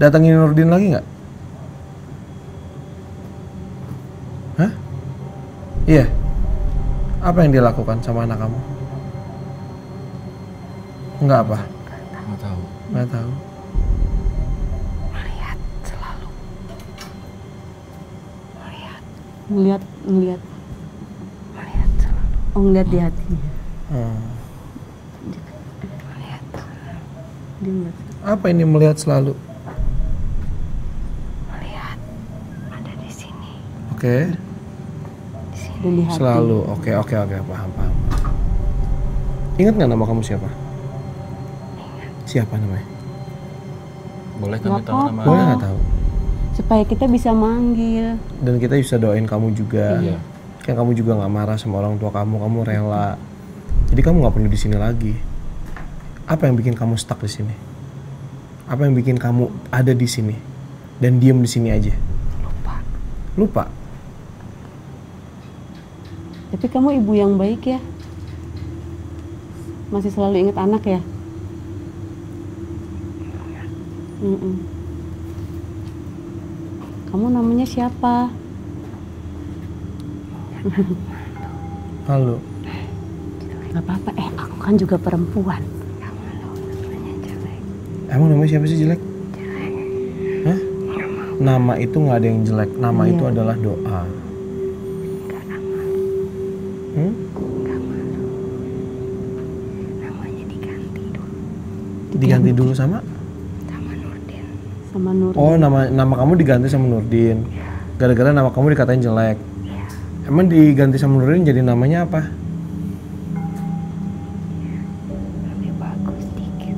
Datangin Nurdin lagi nggak? Hah? Iya? Apa yang dia lakukan sama anak kamu? Nggak apa? Nggak tahu. Nggak tahu. Ngeliat, ngeliat, ngeliat selalu. Oh, ngeliat di hatinya. Hmm. Ngeliat. Dia ngeliat. Apa ini melihat selalu? Melihat ada di sini. Oke. Okay. Di sini. Di hati. Selalu. Oke, okay, oke, okay, oke. Okay. Paham, paham. Ingat nggak nama kamu siapa? Ingat. Siapa namanya? Boleh kami tahu nama? Boleh nggak tahu? Supaya kita bisa manggil dan kita bisa doain kamu juga. Iya. Kan kamu juga nggak marah sama orang tua kamu, kamu rela, jadi kamu nggak perlu di sini lagi. Apa yang bikin kamu stuck di sini? Apa yang bikin kamu ada di sini dan diam di sini aja? Lupa. Lupa. Tapi kamu ibu yang baik ya. Masih selalu ingat anak ya. Mm-mm. Kamu namanya siapa? Halo. Gak apa-apa, eh aku kan juga perempuan. Emang namanya siapa sih jelek? Jelek. Hah? Nama itu nggak ada yang jelek. Nama iya. Itu adalah doa. Enggak aman. Hmm? Enggak malu. Namanya diganti dulu. Diganti, diganti dulu sama? Sama Nurdin. Sama Nurdin. Oh, nama nama kamu diganti sama Nurdin. Gara-gara ya. Nama kamu dikatain jelek. Iya. Emang diganti sama Nurdin jadi namanya apa?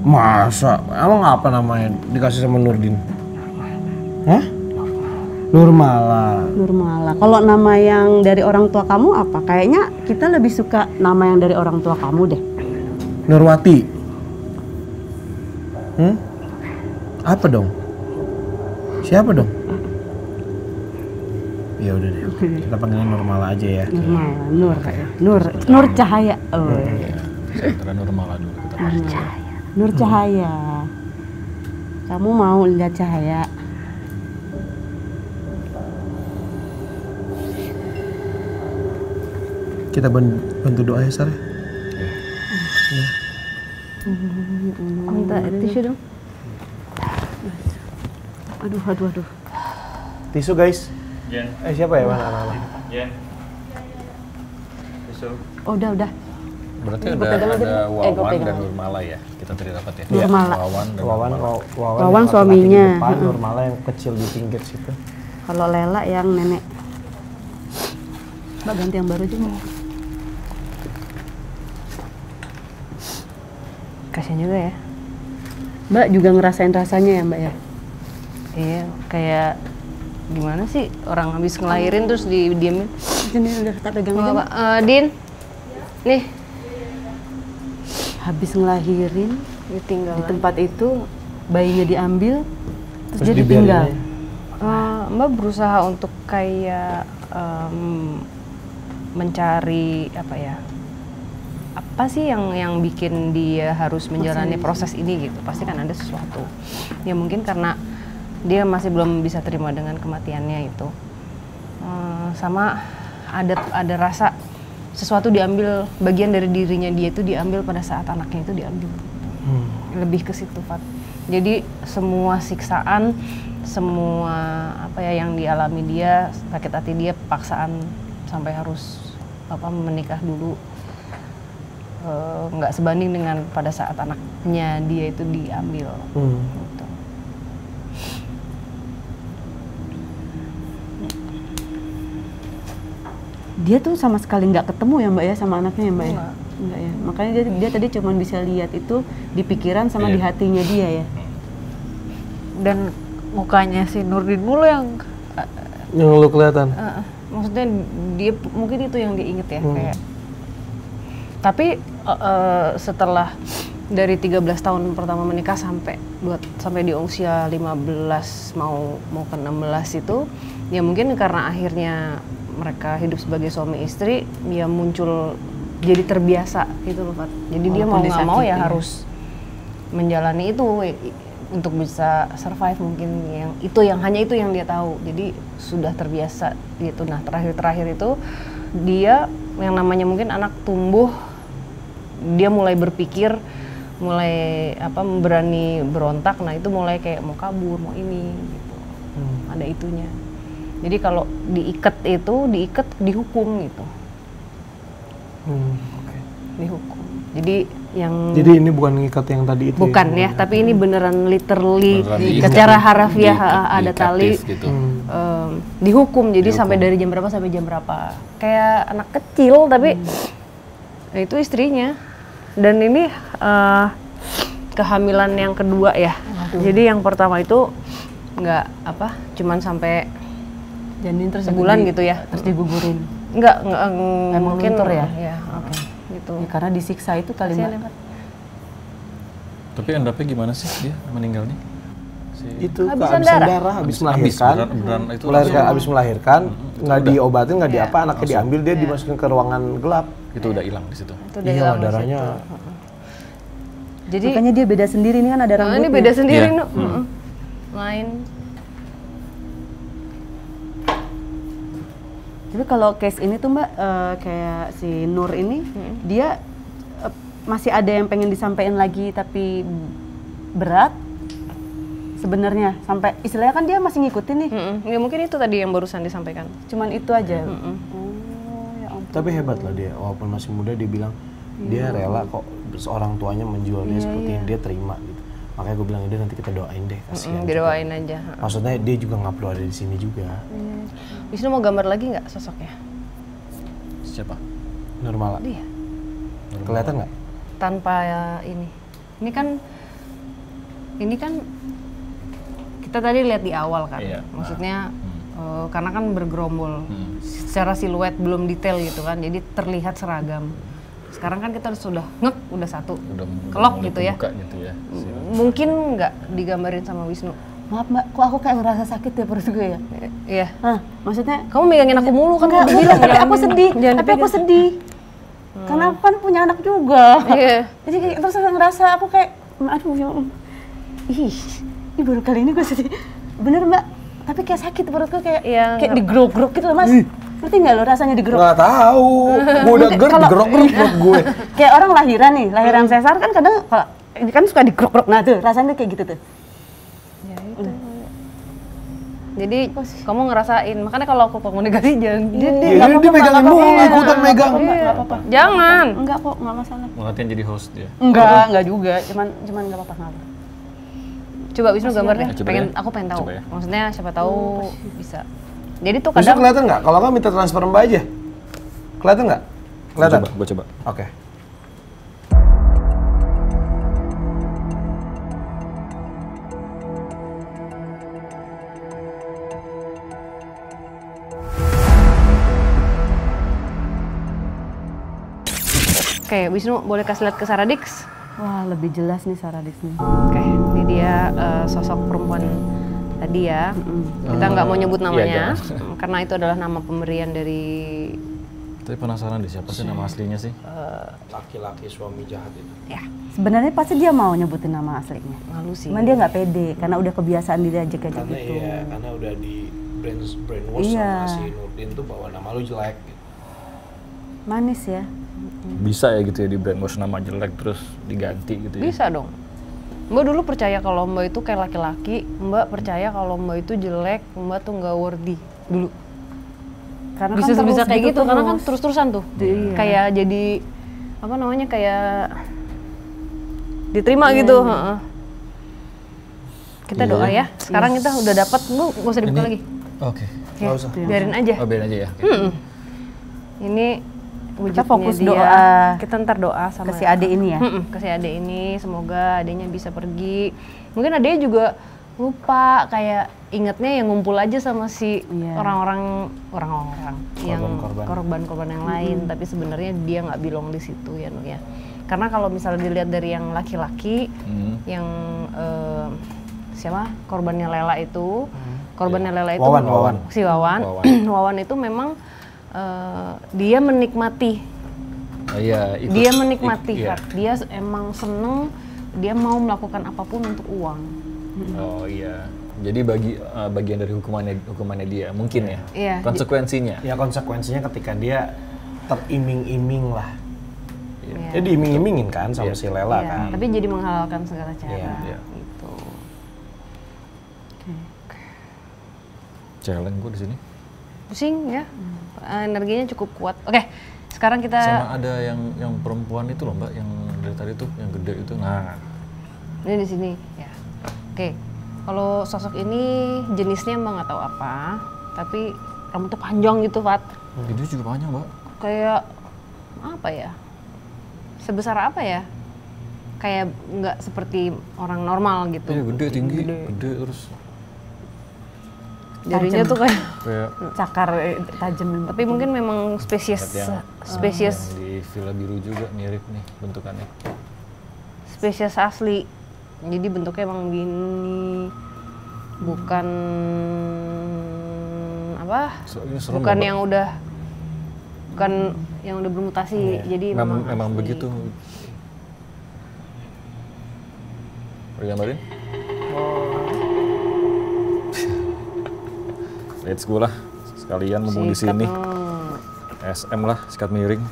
Masa? Emang apa namanya dikasih sama Nurdin? Nurmala. Hah? Nurmala. Nurmala. Kalau nama yang dari orang tua kamu apa? Kayaknya kita lebih suka nama yang dari orang tua kamu deh. Nurwati. Hmm? Apa dong? Siapa dong? Ya udah deh. Kita panggilnya Nurmala aja ya. Nurmala, Nur kayak. Nur, Nur Cahaya. Oh. Sementara Nurmala dulu kita panggil. Nur Cahaya, kamu mau lihat Cahaya? Kita bantu doa ya, Sarah. Ya. Minta tisu dong. Aduh, aduh, aduh. Tisu guys. Jen. Eh siapa ya, mana mana? Jen. Tisu. Oh, udah, udah. Berarti ada, ada Wawan dan Nurmala ya? Kita terdapat ya? Nurmala. Wawan, Wawan, Wawan, Wawan suaminya. Depan, hmm. Nurmala yang kecil di pinggir situ. Kalau Lela yang nenek. Mbak ganti yang baru juga. Kasian juga ya. Mbak juga ngerasain rasanya ya Mbak ya? Iya, kayak gimana sih orang habis ngelahirin terus didiemin. Ini udah tak pegang aja. Uh, Din, nih. Habis ngelahirin ditinggal di tempat itu, bayinya diambil terus, terus dia ditinggal. Uh, Mbak berusaha untuk kayak um, mencari apa ya, apa sih yang yang bikin dia harus menjalani proses ini gitu. Pasti kan ada sesuatu ya, mungkin karena dia masih belum bisa terima dengan kematiannya itu. Uh, sama ada ada rasa sesuatu diambil, bagian dari dirinya dia itu diambil pada saat anaknya itu diambil. Hmm. Lebih ke situ, Fat. Jadi semua siksaan, semua apa ya yang dialami dia, sakit hati dia, paksaan sampai harus apa menikah dulu, nggak e, sebanding dengan pada saat anaknya dia itu diambil. Hmm. Gitu. Dia tuh sama sekali nggak ketemu ya Mbak ya sama anaknya ya Mbak ya? Enggak ya. Makanya dia, dia tadi cuma bisa lihat itu di pikiran sama yeah. Di hatinya dia ya. Dan mukanya si Nurdin mulu yang uh, yang lu kelihatan. Uh, maksudnya dia mungkin itu yang diinget ya. Hmm. Kayak. Tapi uh, uh, setelah dari tiga belas tahun pertama menikah sampai buat sampai di usia lima belas mau mau ke enam belas itu ya mungkin karena akhirnya mereka hidup sebagai suami istri, dia muncul jadi terbiasa gitu loh Pak. Jadi oh, dia mau nggak mau ya, ya harus menjalani itu untuk bisa survive mungkin, yang itu yang hanya itu yang dia tahu. Jadi sudah terbiasa gitu. Nah terakhir-terakhir itu dia yang namanya mungkin anak tumbuh, dia mulai berpikir, mulai apa berani berontak. Nah itu mulai kayak mau kabur, mau ini gitu. Hmm. Ada itunya. Jadi kalau diikat itu, diikat dihukum gitu. Hmm, okay. Dihukum. Jadi yang... Jadi ini bukan ngikat yang tadi itu? Bukan ya, ya tapi ini beneran literally, beneran diikat, secara harafiah ada tali. Gitu. Um, dihukum, jadi dihukum. Sampai dari jam berapa sampai jam berapa. Kayak anak kecil, tapi hmm. Itu istrinya. Dan ini uh, kehamilan yang kedua ya. Aduh. Jadi yang pertama itu nggak apa, cuman sampai... Janin terus sebulan gitu ya, terus digugurin. Enggak, enggak, enggak mungkin luntur ya. Ya, oke. Okay. Gitu. Ya, karena disiksa itu kalimat. Tapi endapnya gimana sih dia meninggalnya? itu kehabisan darah, habis melahirkan, habis melahirkan, nggak diobatin, nggak diapa, anaknya diambil, dia dimasukin ke ruangan gelap, itu udah hilang di situ. Iya, darahnya. Jadi makanya dia beda sendiri, ini kan ada rambutnya. Ini beda sendiri, lain. Tapi kalau case ini tuh Mbak, kayak si Nur ini, dia masih ada yang pengen disampaikan lagi tapi berat. Sebenarnya sampai istilahnya kan dia masih ngikutin nih. Mm-mm. Ya mungkin itu tadi yang barusan disampaikan. Cuman itu aja. Mm-mm. Oh, ya ampun. Tapi hebat lah dia, walaupun masih muda dia bilang mm. dia rela kok seorang tuanya menjual dia yeah, seperti yeah. ini, dia terima gitu. Makanya gue bilang dia nanti kita doain deh, kasihan. Mm-mm, didoain aja. Maksudnya dia juga nggak perlu ada di sini juga. Mm. Wisnu mau gambar lagi nggak sosoknya? Siapa? Nurmala. Dia. Nurmala. Kelihatan nggak? Tanpa ya, ini. Ini kan, ini kan. Kita tadi lihat di awal kan, iya, maksudnya nah, hmm. uh, karena kan bergerombol, hmm. secara siluet belum detail gitu kan, jadi terlihat seragam. Sekarang kan kita sudah ngek, udah satu, udah, kelok udah gitu, ya. gitu ya. Silah. Mungkin nggak digambarin sama Wisnu. Maaf Mbak, kok aku kayak ngerasa sakit ya perut gue ya? Iya. Hah, maksudnya? Kamu megangin aku mulu kan? Enggak, bilang, tapi aku sedih, Jangan tapi aku sedih. Hmm. Karena aku kan punya anak juga. Yeah. Jadi kayak, terus aku ngerasa aku kayak, aduh, ih. Ini baru kali ini gue sedih, bener Mbak, tapi kayak sakit perutku kayak ya, kayak digerok-gerok gitu loh Mas. Ngerti nggak lo rasanya digerok? Nggak tahu, gue udah gerok-gerok perut gue. Kayak orang lahiran nih, lahiran sesar kan kadang kalau kan suka digerok-gerok, nah tuh rasanya kayak gitu tuh. Ya itu. Hmm. Jadi kamu ngerasain, makanya kalau aku komunikasi jangan. Jadi ya, dia megangin mulu, ikutan megang. Nggak apa-apa. Jangan. Enggak kok, nggak masalah. Latihan jadi host dia. Enggak, enggak juga, cuman cuman nggak apa-apa. Coba Wisnu gambar deh, pengen, ya? Aku pengen tahu. Ya? Maksudnya siapa tahu hmm, bisa. Jadi tuh kadang... Wisnu kelihatan nggak? Kalau nggak minta transfer Mbak aja. Kelihatan nggak? Kelihatan? Coba, gue coba. Oke. Okay. Oke, okay, Wisnu boleh kasih lihat ke Sara Dix? Wah, lebih jelas nih Sara Dix nih. Oke, okay, ini dia uh, sosok perempuan tadi ya. Mm. Kita nggak uh, mau nyebut namanya, iya, karena itu adalah nama pemberian dari... Tapi penasaran deh siapa sih nama aslinya sih? Laki-laki uh, suami jahat itu. Ya, sebenarnya pasti dia mau nyebutin nama aslinya. Malu sih. Cuman dia nggak pede, karena udah kebiasaan dia ajak-ajak gitu. Iya, karena udah di brainwash iya, sama si Nurdin tuh bahwa nama lu jelek gitu. Manis ya. Bisa ya gitu ya di brainwash nama jelek terus diganti gitu ya? Bisa dong. Mbak dulu percaya kalau Mbak itu kayak laki-laki, Mbak percaya kalau Mbak itu jelek, Mbak tuh nggak worthy dulu. Karena bisa kan bisa kayak gitu, gitu karena kan terus-terusan tuh. Iya. Kayak jadi, apa namanya, kayak diterima iya, gitu. Iya. Kita iya, doa ya, sekarang kita udah dapat, Mbak nggak usah dibuka ini, lagi. Oke, okay, ya, biarin aja. Oh, biarin aja ya? Okay. Hmm. Ini... Kita fokus dia, doa, kita ntar doa sama ke si adek ini ya, hmm, ke si adek ini semoga adeknya bisa pergi. Mungkin adeknya juga lupa, kayak ingetnya yang ngumpul aja sama si orang-orang, yeah, orang-orang yang korban-korban yang lain. Mm-hmm. Tapi sebenarnya dia nggak belong di situ ya, ya. Karena kalau misalnya dilihat dari yang laki-laki, mm-hmm, yang eh, siapa korbannya Lela itu, mm-hmm, korbannya yeah, Lela itu, Wawan, Wawan. si Wawan, Wawan, Wawan itu memang Uh, dia menikmati, uh, ya, ikut, dia menikmati, ik, iya, dia emang seneng, dia mau melakukan apapun untuk uang. Oh iya, jadi bagi uh, bagian dari hukumannya, hukumannya dia mungkin ya, ya konsekuensinya. Ya konsekuensinya ketika dia teriming-iming lah, ya, ya diiming-imingin kan sama ya, si Lela ya, kan. Tapi jadi menghalalkan segala cara. Ya. Ya. Gitu. Okay. Challenge gue di sini. Pusing ya, energinya cukup kuat. Oke, okay, sekarang kita sama ada yang yang perempuan itu loh Mbak, yang dari tadi tuh yang gede itu. Nah, ini di sini ya. Oke, okay, kalau sosok ini jenisnya Mbak nggak tahu apa, tapi rambutnya panjang gitu, Fat. Hidungnya juga panjang Mbak. Kayak apa ya? Sebesar apa ya? Kayak nggak seperti orang normal gitu. Iya, gede tinggi, gede, gede terus. Jarinya tuh kayak cakar tajam, tapi mungkin memang spesies yang, spesies yang di Villa Biru juga mirip nih bentukannya, spesies asli, jadi bentuknya emang gini bukan apa? Serem bukan apa? Yang udah bukan yang udah bermutasi. Hmm. Jadi memang, memang begitu. Gambarin? Oh. Let's go lah, sekalian mumpung di sini. S M lah, sikat miring.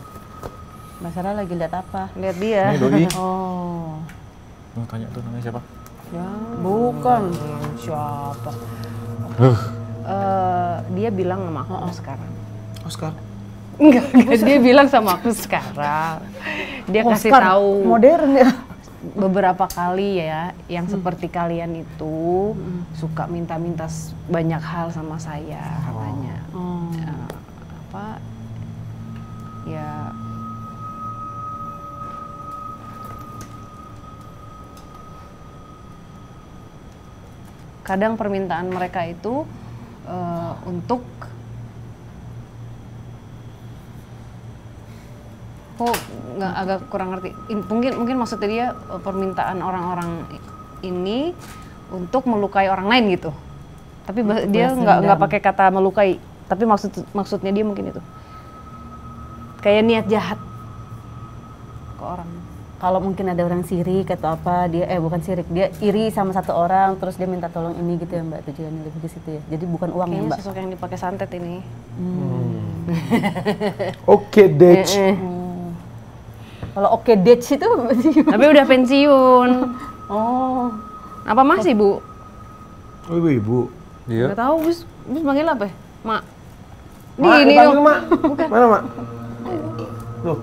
Mas Sara lagi lihat apa? Lihat dia. Ini doi. Oh. Mau tanya tuh namanya siapa? Ya, bukan siapa. Uh. Uh, dia bilang sama aku oh, sekarang. Oscar. Enggak, enggak. Dia bilang sama aku sekarang. Dia Oscar kasih tahu. Modern ya. Beberapa kali ya, yang hmm. seperti kalian itu hmm. suka minta-minta banyak hal sama saya katanya. Oh. Hmm. Uh, apa? Ya. Kadang permintaan mereka itu uh, untuk kok nggak agak kurang ngerti. Mungkin mungkin maksudnya dia permintaan orang-orang ini untuk melukai orang lain gitu. Tapi bah, dia nggak nggak pakai kata melukai. Tapi maksud maksudnya dia mungkin itu kayak niat jahat ke orang. Kalau mungkin ada orang sirik atau apa dia eh bukan sirik dia iri sama satu orang terus dia minta tolong ini gitu ya Mbak, tujuannya lebih ke situ ya. Jadi bukan uang ya Mbak. Sesuatu yang dipakai santet ini. Hmm. Oke deh. Kalau oke date itu tapi udah pensiun. Oh. Apa masih, Bu? Oh, ibu, ibu. Iya. Enggak tahu, Bus. Bus manggil apa? Mak. Di ini dong. Mak. Bukan. Mana, Mak? Loh.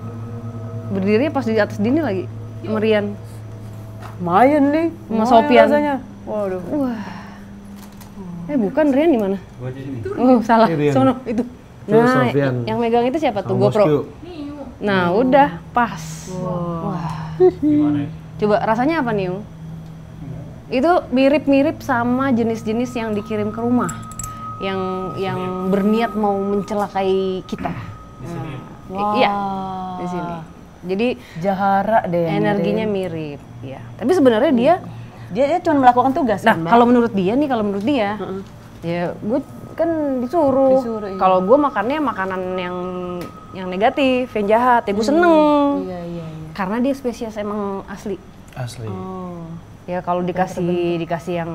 Berdirinya pas di atas dinding lagi. Merian. Mayan nih. Mas Sopian. Waduh. Wah. Eh, bukan Rian di mana? Gua di sini. Oh, salah. Sono itu. Nah, yang megang itu siapa tuh? GoPro. Nah, hmm. udah pas. Wow. Wah. Gimana? Coba rasanya apa nih, Yung? Itu mirip-mirip sama jenis-jenis yang dikirim ke rumah, yang yang sini, ya? Berniat mau mencelakai kita. Di sini. Nah. Wow. Iya, di sini. Jadi jahara deh. Energinya deh. Mirip, ya. Tapi sebenarnya hmm. dia, dia dia cuma melakukan tugas. Nah, kan, kalau menurut dia nih, kalau menurut dia, uh-uh. ya gue kan disuruh. disuruh iya. Kalau gue makannya makanan yang yang negatif, yang jahat, ya gue seneng. Iya, iya, iya. Karena dia spesies emang asli. Asli. Oh. Ya kalau dikasih dikasih yang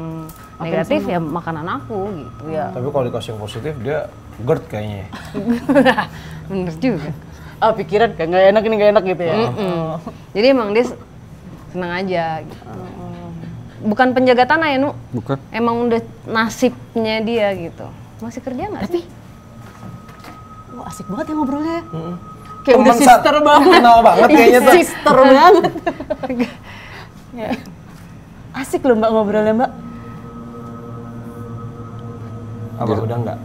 negatif ya makanan aku gitu ya. Tapi kalau dikasih yang positif dia GERD kayaknya. Bener juga. Ah pikiran kayak nggak enak ini nggak enak gitu ya. Mm-mm. Oh. Jadi emang dia seneng aja. Gitu. Oh. Bukan penjaga tanah ya, Nu? Bukan. Emang udah nasibnya dia gitu. Masih kerja nggak sih? Wah, asik banget ya ngobrolnya. Hmm. Kayak teman udah sister banget. Kenal banget kayaknya tuh. Sister banget. Ya. Asik loh Mbak ngobrolnya Mbak. Apa ya. Udah enggak?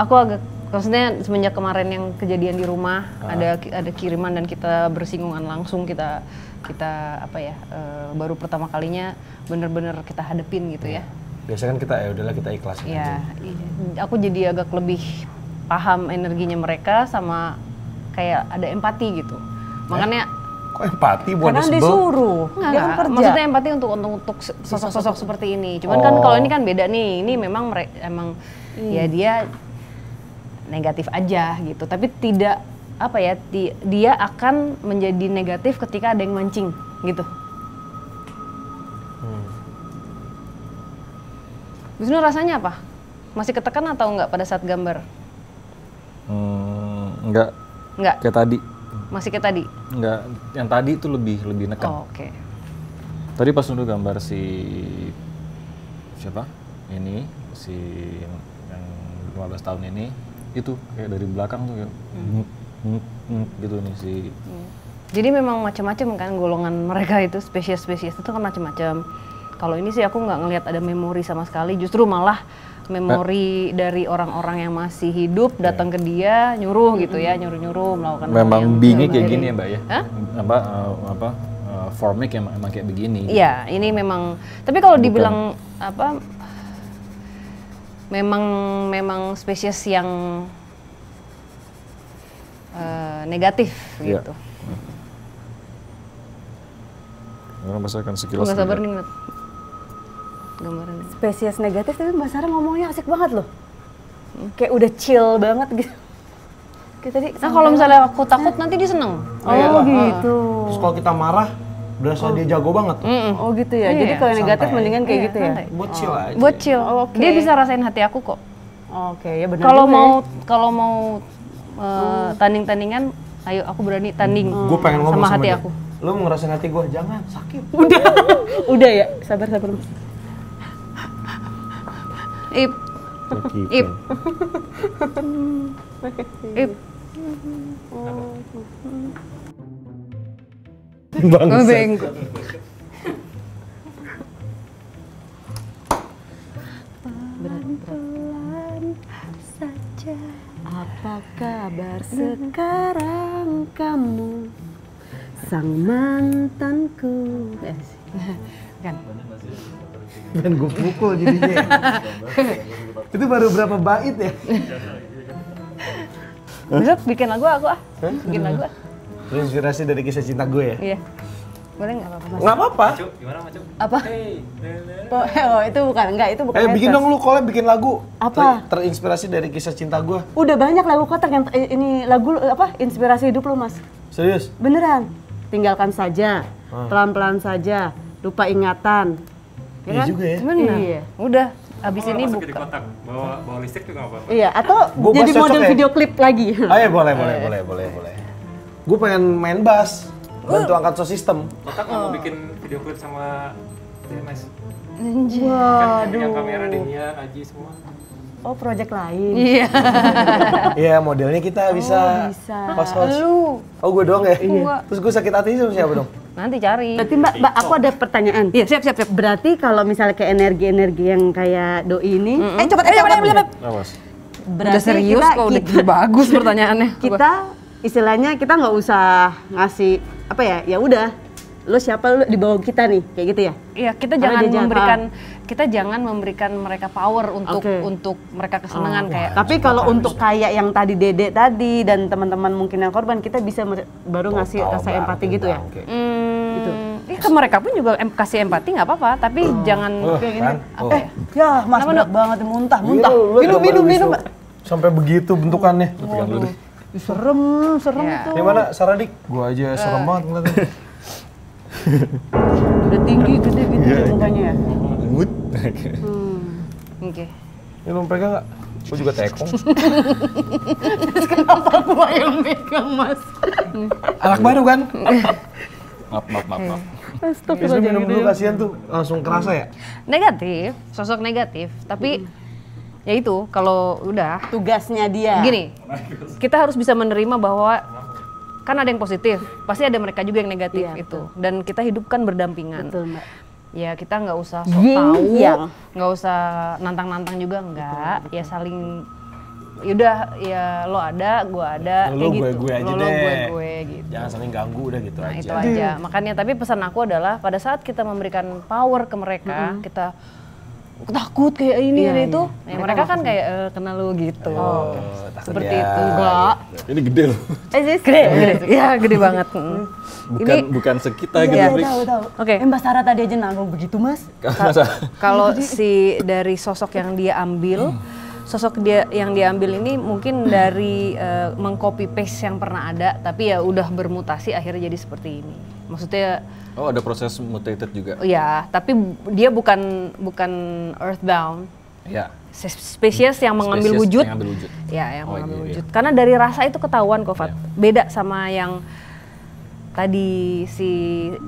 Aku agak, maksudnya semenjak kemarin yang kejadian di rumah, ah. ada ada kiriman dan kita bersinggungan langsung, kita kita apa ya, e, baru pertama kalinya bener-bener kita hadepin gitu ya. Biasanya kan kita ya udahlah kita ikhlasin ya, aja. Aku jadi agak lebih paham energinya mereka sama kayak ada empati gitu. Makanya eh, kok empati buat karena disuruh. Nggak, dia kan kerja. Maksudnya empati untuk untuk, untuk sosok-sosok seperti ini. Cuman oh. kan kalau ini kan beda nih. Ini memang emang hmm. ya dia negatif aja gitu. Tapi tidak apa ya ti, dia akan menjadi negatif ketika ada yang mancing gitu. Hmm. Wisnu rasanya apa? Masih ketekan atau enggak pada saat gambar? Hmm, enggak. Enggak. Kayak tadi. Masih kayak tadi? Enggak. Yang tadi itu lebih lebih neken. Oh, oke. Okay. Tadi pas dulu gambar si siapa? Ini si yang lima belas tahun ini itu kayak dari belakang tuh kayak hmm. hmm, hmm, gitu nih si. Hmm. Jadi memang macam-macam kan golongan mereka itu, spesies-spesies itu kan macam-macam. Kalau ini sih aku nggak ngelihat ada memori sama sekali, justru malah memori dari orang-orang yang masih hidup datang ke dia nyuruh gitu ya, nyuruh-nyuruh melakukan. Memang bingi kayak gini ya Mbak ya? Hah? Apa uh, apa uh, formnya kayak emang kayak begini? Iya, gitu. Ini memang. Tapi kalau dibilang apa? Memang memang spesies yang uh, negatif ya. Gitu. Orang masa akan sekilas. Nggak sabar nih. gambarannya. Spesies negatif, tapi Mbak Sara ngomongnya asik banget loh. Hmm. Kayak udah chill banget gitu. Kayak tadi, nah kalau misalnya aku takut nanti dia seneng. Oh, oh gitu. Uh. Terus kalau kita marah, berasa oh. dia jago banget. Mm-mm. Oh gitu ya, iya. Jadi kalau negatif santai. Mendingan kayak iya, gitu ya? Buat chill aja. Buat chill, oh, okay. Dia bisa rasain hati aku kok. Oke, okay, ya benar. Kalau mau, kalau mau uh, tanding-tandingan, ayo aku berani tanding hmm. Gua pengen ngomong sama, sama hati dia. Aku. Lu ngerasain hati gua, jangan sakit. Udah, udah ya, sabar-sabar. Ip, Ip, Ip. Bangsat. Pelan-pelan saja. Apa kabar sekarang kamu, sang mantanku? Kan kan gue pukul jadinya. Itu baru berapa bait ya? Besok bikin lagu aku ah. Bikin lagu ah. Inspirasi dari kisah cinta gue ya? Iya. Boleh nggak apa-apa Mas? Nggak apa-apa. Gimana Mas? Apa? Hey. Oh itu bukan, enggak itu bukan. Eh bikin dong lu collab bikin lagu. Apa? Ter terinspirasi dari kisah cinta gue. Udah banyak lagu kotak yang ini lagu apa inspirasi hidup lu Mas. Serius? Beneran. Tinggalkan saja, pelan-pelan saja, lupa ingatan. Ya iya kan? Juga ya? Bener. Iya. Udah. Abis oh, ini buka. Kotak, bawa, bawa listrik juga nggak apa-apa. Iya atau Bo jadi model ya? Video klip lagi. Oh iya boleh, boleh, boleh, boleh, boleh. Gue pengen main bass, bantu angkat sound system. Kotak mau bikin video klip sama dia Mas. Anjir. Kan yang kamera Demian, Aji semua. Oh, project lain. Iya. Iya, modelnya kita bisa. Oh, bisa. Host-host. Lu. Oh, gue doang ya? Iya. Terus gue sakit hati sama siapa dong? Nanti cari. Berarti Mbak, mbak aku ada pertanyaan. Iya, siap, siap, siap. Berarti kalau misalnya kayak energi-energi yang kayak doi ini. Mm -hmm. Eh, coba, eh, coba, coba, coba. Awas. Berarti udah serius kok, udah gitu bagus pertanyaannya. Kita istilahnya kita nggak usah ngasih apa ya, ya udah lu siapa lu di bawah kita nih kayak gitu ya. Iya, kita jangan memberikan jangan, kita jangan memberikan mereka power untuk okay. untuk mereka kesenangan oh, kayak. Tapi kalau untuk bisa. Kayak yang tadi Dede tadi dan teman-teman mungkin yang korban kita bisa baru Total ngasih rasa empati gitu ya. Okay. Hmm, gitu. Iya, ke mereka pun juga em kasih empati nggak apa-apa, tapi uh, jangan uh, kayak gini. Uh. Eh, ya Mas berat banget muntah, muntah. Minum, minum, minum. Sampai begitu bentukannya. Waduh. Serem, serem yeah. Itu. Yang mana Saradik? Gua aja uh. serem banget ngeliatnya. Udah tinggi gede gitu yeah. Mukanya ya. Mood. Hmm. Oke. Okay. Ini lu pegang enggak? Gua juga tekong. Terus kenapa gua yang pegang, Mas? Anak baru kan? Maaf, maaf, maaf, maaf. Astagfirullah. Minum dulu kasihan tuh langsung kerasa ya? Negatif, sosok negatif, tapi hmm. Ya itu, kalau udah tugasnya dia. Gini, kita harus bisa menerima bahwa kan ada yang positif, pasti ada mereka juga yang negatif iya, itu. Betul. Dan kita hidup kan berdampingan. Betul, Mbak. Ya kita nggak usah sok tahu, nggak usah nantang-nantang juga nggak. Ya saling, yaudah ya lo ada, gue ada, lo gue gue aja deh. Gue gue gitu. Jangan saling ganggu udah gitu nah, aja. Itu aja. Makanya tapi pesan aku adalah pada saat kita memberikan power ke mereka, mm-hmm. kita takut kayak ini iya, itu, iya. Ya, mereka kan kayak e, kenal lu gitu, oh, okay. Seperti ya, itu enggak. Gitu. Ini gede loh. Eh, gede, gede, gede. Ya gede banget. Bukan ini, bukan sekita iya, gitu. Iya, tahu, tahu. Oke. Okay. Mbak Sara tadi aja nanggung begitu Mas. Kalau si dari sosok yang dia ambil, sosok dia yang diambil ini mungkin dari uh, mengcopy paste yang pernah ada, tapi ya udah bermutasi akhirnya jadi seperti ini. Maksudnya oh ada proses mutated juga. Ya, tapi dia bukan bukan earthbound. Ya. Spesies yang mengambil spesies wujud. Yang ambil wujud. Ya, yang oh, mengambil iya, wujud. Iya. Karena dari rasa itu ketahuan kok, Fat. Iya. Beda sama yang tadi si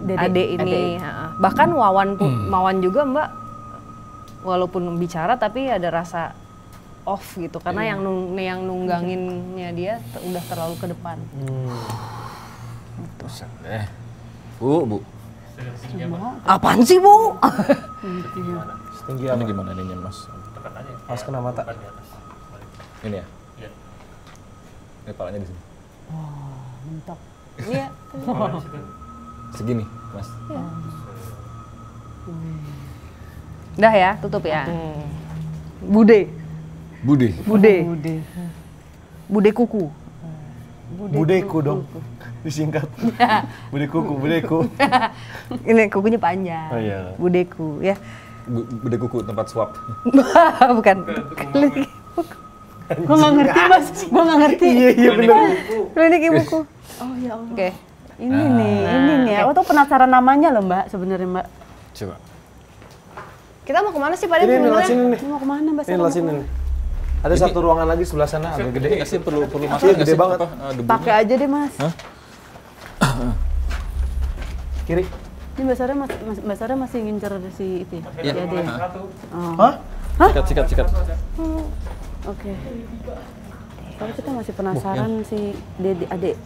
Dede, Ade ini. Ade. Bahkan Wawan pun hmm. Wawan juga, Mbak. Walaupun bicara tapi ada rasa off gitu karena yeah. yang nung, yang nungganginnya dia ter, udah terlalu ke depan. Hmm. Gitu. Eh. Bu, Bu. Apaan sih, Bu? Setinggi apa? Ini gimana ini, Mas? Tekan aja. Mas kena mata. Ini ya? Iya. Ini palanya di sini. Oh, mentok. Iya. Segini, Mas. Iya. Udah ya, tutup ya. Okay. Bude. Bude. Bude. Bude. Bude kuku. Bude, budeku dong. Kuku. Disingkat. Bude kuku, budeku. Ini kukunya panjang. Oh, iya. Budeku ya. Beda kuku tempat swab. Bukan. Gue nggak ngerti mas, gue nggak ngerti. Iya iya benar. Klinik ibuku. Oh ya Allah. Oke, ini nah, nih, nah, ini nih. Okay. Aku tuh penasaran namanya loh mbak, sebenarnya mbak. Coba. Kita mau kemana sih pada sebenarnya? Mau kemana mbak? Ini lewat sini. Ada ini, satu ruangan lagi sebelah sana, agak gede. Ini sih perlu perlu masuk. Gede banget. Pakai aja deh mas. Kiri. Ini mbak Sara mas, mbak Sara masih ngincer si itu. Iya ada. Hah? Sikat sikat sikat. Oke, okay. Tapi kita masih penasaran oh, ya. Si Dede, Ade.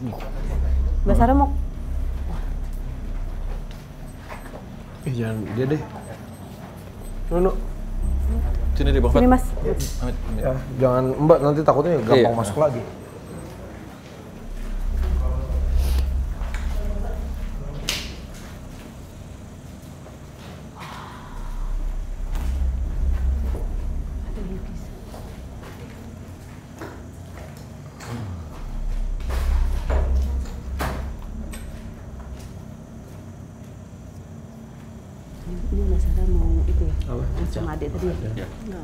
Mbak Sara mau... Ih, eh, jangan dia deh. Nunu. Sini deh, Bang Fat. Sini, Mas. Amit, amit. Ya, jangan mbak, nanti takutnya gampang iya. masuk lagi. Iya. Enggak, enggak.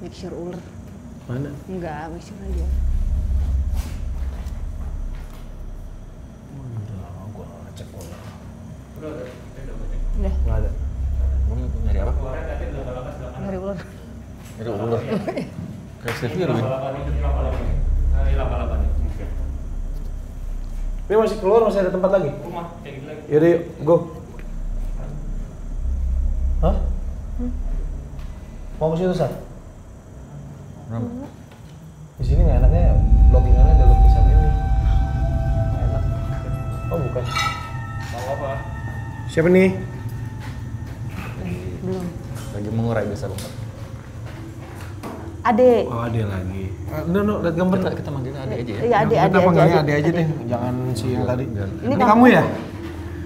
Make sure ular. Mana? Enggak, make sure aja. Enggak, gua enggak cek ular. Udah, udah. Udah. Enggak ada. Gua nyari apa? Nyari ular. Nyari ular. Kayak selfie ya, Win? Ini masih keluar, masih ada tempat lagi? Rumah, kayak gitu lagi. Yaudah yuk, go. Hah? Mau ke situ, Sar? Hmm. Di sini nggak enaknya blockingannya ada lukisan ini. Nggak enak. Oh bukan. Mau apa? Siapa nih? Lagi, belum. Lagi mengurai biasa lupa. Ade. Oh Ade lagi. No no, lihat gambar. Kita, kita manggilnya Ade aja ya. Iya Ade, Ade, Ade, Ade, Ade aja deh. Jangan si yang tadi. Ini, ini kamu ya?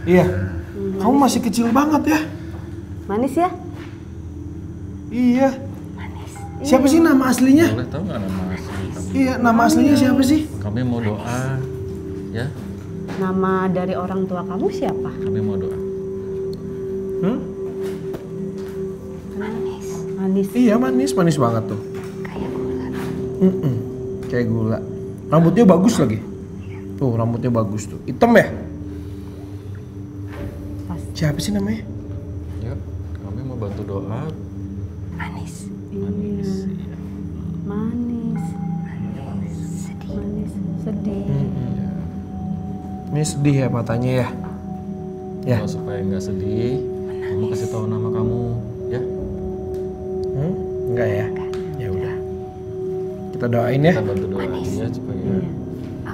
Iya. Hmm. Kamu masih kecil banget ya. Manis ya? Iya. Manis. Siapa iya. sih nama aslinya? Boleh tahu nggak nama aslinya? Iya, nama aslinya siapa sih? Kami mau doa, ya. Nama dari orang tua kamu siapa? Kami mau doa. Hmm? Manis. Manis. Iya manis, manis banget tuh. Kayak gula. Mm -mm. Kayak gula. Rambutnya bagus lagi. Tuh rambutnya bagus tuh. Hitam ya? Pas. Siapa sih namanya? Ya, kami mau bantu doa. Manis. Manis. Iya. Manis. Manis. Sedih. Manis. Sedih. Hmm. Ya. Ini sedih ya matanya ya. Ya. Kalau supaya nggak sedih, menangis. Kamu kasih tahu nama kamu, ya? Hmm? Enggak ya? Enggak. Ya udah. Kita doain ya. Kita bantu doain ya supaya. Iya.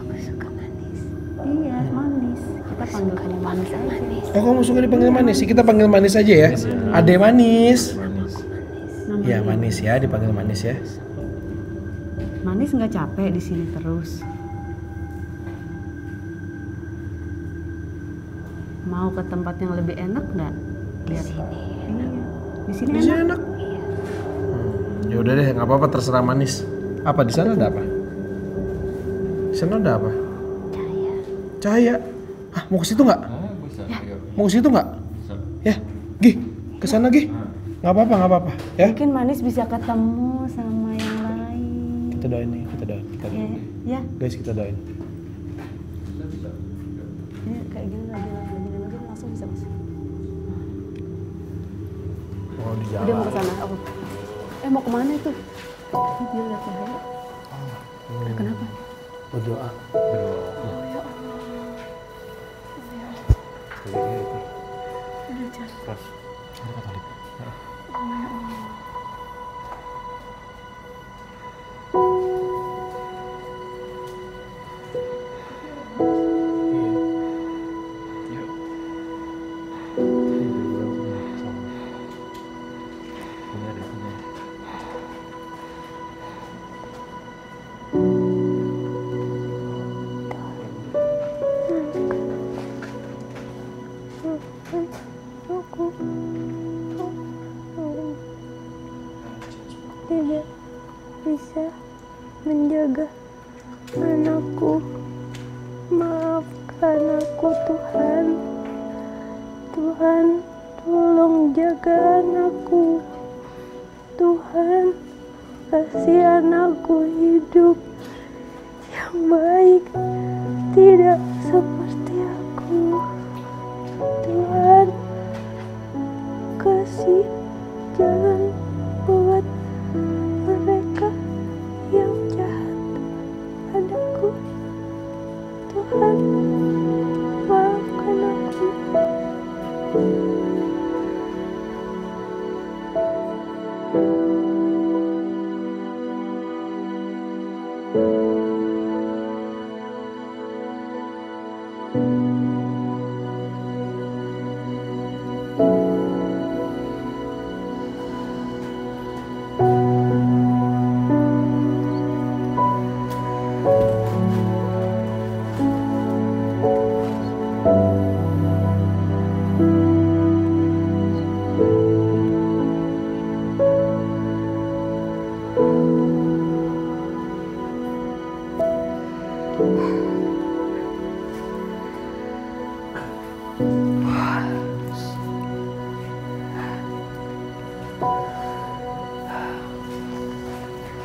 Aku suka manis. Iya manis. Kita panggil kamu manis aja. Manis. Oh kamu suka dipanggil manis? Kita panggil manis aja ya. Manis, ya. Ade manis. Ya manis ya, dipanggil manis ya. Manis nggak capek di sini terus. Mau ke tempat yang lebih enak nggak? Di sini enak. Di sini enak. Di sini enak. Iya. Hmm, ya udah deh, nggak apa-apa terserah manis. Apa di sana ada apa? Di sana ada apa? Cahaya. Cahaya. Ah mau ke situ nggak? Ya. Mau ke situ nggak? Ya, gih, ke sana gih. Gak apa-apa, gak apa-apa ya? Mungkin manis bisa ketemu sama yang lain. Kita doain nih, kita doain, kita doain. Ya, ya. Guys, kita doain. Ini kayak gini lagi, lagi, lagi, langsung bisa masuk. Oh, di jalan. Dia mau kesana, aku. Eh, mau kemana itu? Oh, dia udah kaya. Hmm. Kenapa? Berdoa. Berdoa. Oh, ya Allah. Ya. Sekali ini itu. Udah jalan. Pas. Ada katolik. Maafkan aku Tuhan, Tuhan tolong jaga Jaga anakku, Tuhan, kasih anakku hidup yang baik, tidak seperti aku. Tuhan, kasih jalan buat mereka yang jahat padaku. Tuhan, maafkan aku.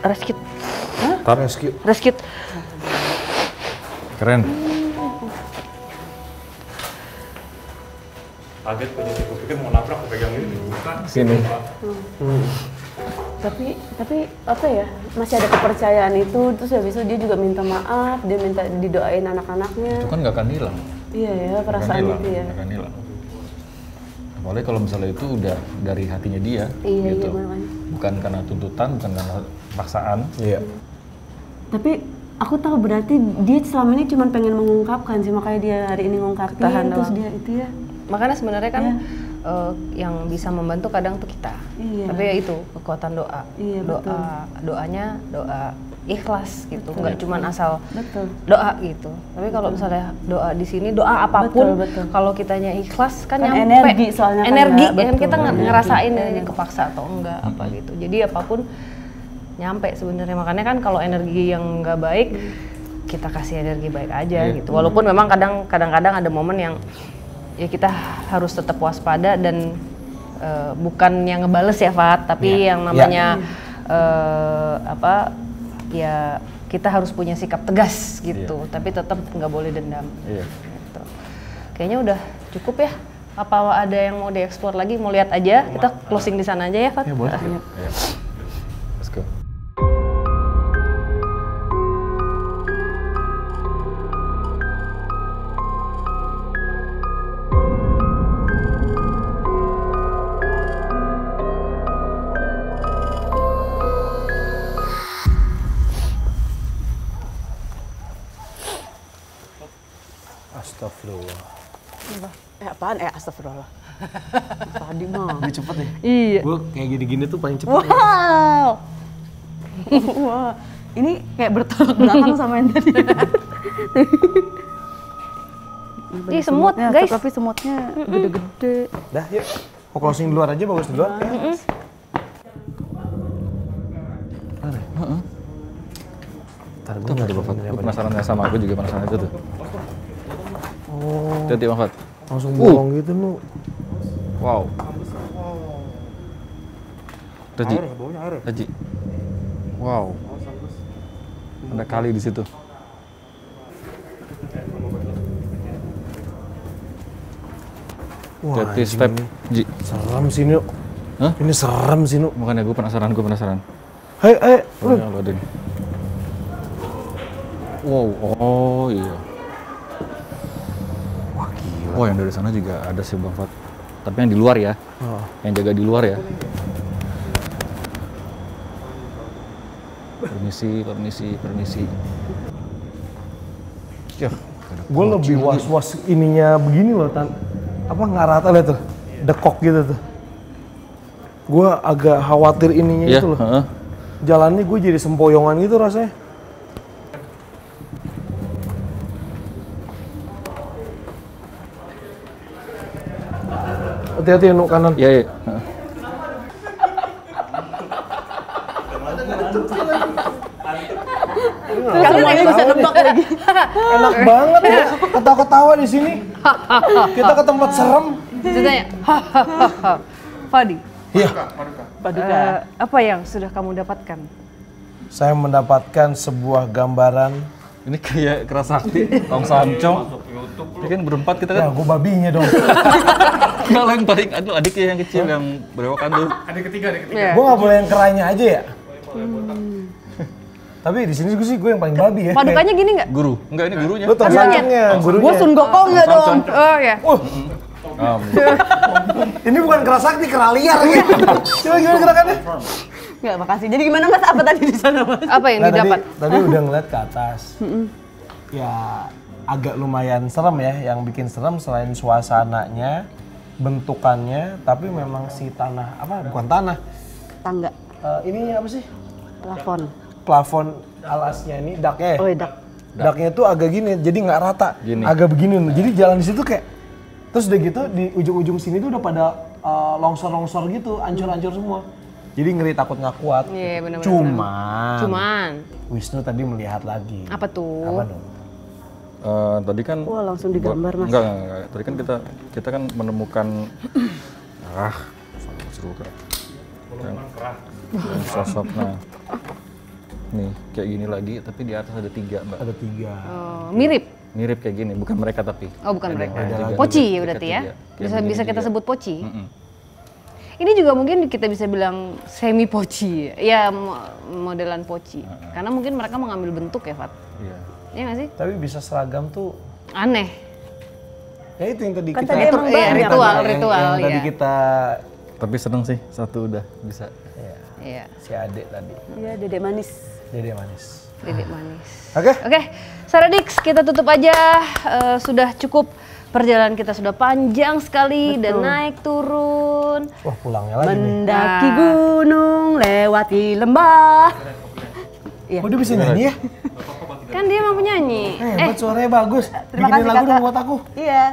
Reskit. Hah? Reskit. Reskit. Keren. Kaget punya tipu pikir mau nabrak pegang ini bukan sini. Hmm. Tapi tapi apa ya? Masih ada kepercayaan itu, terus habis itu dia juga minta maaf, dia minta didoain anak-anaknya. Itu kan nggak akan hilang. Iya ya, perasaan itu ya. Nggak akan hilang. Apalagi kalau misalnya itu udah dari hatinya dia. Iya, gitu. Iya, bukan karena tuntutan, bukan karena paksaan. Iya. Tapi aku tahu berarti dia selama ini cuma pengen mengungkapkan sih, makanya dia hari ini ngungkapin. Tahan terus dia itu ya. Makanya sebenarnya kan ya. Uh, yang bisa membantu kadang tuh kita. Iya. Tapi ya itu kekuatan doa. Iya, doa betul. Doanya doa ikhlas gitu, nggak cuma asal betul. Doa gitu. Tapi kalau misalnya doa di sini doa apapun, kalau kitanya ikhlas kan, kan nyampe energi, soalnya energi kan, kan kita energi. Ngerasain ini kepaksa atau enggak hmm. apa gitu. Jadi apapun nyampe sebenarnya. Makanya kan kalau energi yang nggak baik kita kasih energi baik aja yeah. gitu. Walaupun memang kadang kadang-kadang ada momen yang ya kita harus tetap waspada dan uh, bukan yang ngebales ya Fat, tapi yeah. yang namanya yeah. uh, apa? Ya kita harus punya sikap tegas gitu, iya. tapi tetap nggak boleh dendam. Iya. Gitu. Kayaknya udah cukup ya. Apa ada yang mau dieksplor lagi? Mau lihat aja? Kita closing di sana aja ya, Fat. Ya, boleh. Ah. Ya. Let's go. Apaan? Eh, astagfirullah. Tadi mah. Lebih cepet ya? Iya. Gue kayak gini-gini tuh paling cepet. Wow. Ya. Wow. Ini kayak bertolak belakang sama yang tadi. Ih, semut guys. Tapi semutnya gede-gede. Dah, yuk. Mau closing di luar aja, bagus di luar. Heeh. Heeh. Entar gue enggak ada penasaran sama aku juga penasaran itu tuh. Oh. Jadi, Bang Fat. Langsung bolong uh. gitu lu. Wow. Taji. Taji. Wow. Ada kali di situ. Wah, jadi step Ji. Serem sih nu. Hah? Ini serem sih nu. Bukan ya, gue penasaran, gue penasaran. Hei, hei. Wow. Oh, iya. Oh, yang dari sana juga ada sih Bang Fat. Tapi yang di luar ya. Oh. Yang jaga di luar ya. Permisi, permisi, permisi. Ya, gue lebih was-was ininya begini loh, Tan. Apa nggak rata lihat tuh? Dekok gitu tuh. Gue agak khawatir ininya yeah. itu loh. Uh-huh. Jalannya gue jadi sempoyongan gitu rasanya. Hati-hati nuk kanan. Iya, iya. Semuanya bisa nebak lagi. Enak banget ya, ketawa-ketawa di sini. Kita ke tempat serem. Hahaha. Fadi? Iya. Uh, apa yang sudah kamu dapatkan? Saya mendapatkan sebuah gambaran. Ini kayak keras sakti, Tong Samco. Ini kan berempat kita kan. Ya, gua babinya dong. Kalau yang paling, aduh adiknya yang kecil yang berewokan tuh. Adik ketiga, adik ketiga. Yeah. Gua nggak boleh yang keranya aja ya. Hmm. Tapi di sini gue sih gue yang paling babi ya. Padukannya gini nggak? Guru, nggak ini gurunya. Lu Tong Samco-nya, gurunya. Gua Sun Gokong nggak dong? Oh ya. Um. Ini bukan keras sakti, kera liar gitu. Coba gimana gerakannya? Enggak, makasih. Jadi gimana Mas, apa tadi di sana Mas? Apa yang nah, didapat? Tadi, tadi udah ngeliat ke atas. Ya agak lumayan serem ya, yang bikin serem selain suasananya, bentukannya, tapi memang si tanah, apa bukan tanah? Tangga. Uh, ini apa sih? Plafon. Plafon alasnya ini daknya ya? Oh, dak. Daknya tuh agak gini, jadi nggak rata. Gini. Agak begini, jadi jalan di situ kayak terus udah gitu di ujung-ujung sini tuh udah pada uh, longsor-longsor gitu, ancur-ancur semua. Jadi ngeri takut nggak kuat. Iya, bener -bener. Cuman, Cuman. Wisnu tadi melihat lagi. Apa tuh? Apa dong? Uh, tadi kan. Wah langsung digambar Mas. Enggak, enggak, enggak. Tadi kan kita kita kan menemukan ah, seru kan. Sosoknya. Nih kayak gini lagi, tapi di atas ada tiga Mbak. Ada tiga. Oh, mirip. Mirip kayak gini, bukan mereka tapi. Oh bukan mereka. mereka. Poci ya berarti ya? Bisa bisa kita sebut poci? Mm-mm. Ini juga mungkin kita bisa bilang semi poci, ya modelan poci. Mm-hmm. Karena mungkin mereka mengambil bentuk ya Fat? Iya. Iya gak sih? Tapi bisa seragam tuh. Aneh. Ya itu yang tadi kan kita. Itu ya, ritual, yang, ritual yang, yang ya. Tadi kita. Tapi seneng sih, satu udah bisa. Iya. Iya. Si Adek tadi. Iya, Dedek Manis. Dedek Manis. Dedek Manis. Oke. Okay. Oke, okay. Sara Dix, kita tutup aja. Uh, sudah cukup perjalanan kita sudah panjang sekali. Betul. Dan naik turun. Wah, pulangnya lagi mendaki nih. Gunung, lewati lembah. Iya. Oh, dia bisa nyanyi ya? Kan dia emang penyanyi. Eh, hebat, suaranya bagus. Terima Bikinin kasih lagu dong buat aku. Iya.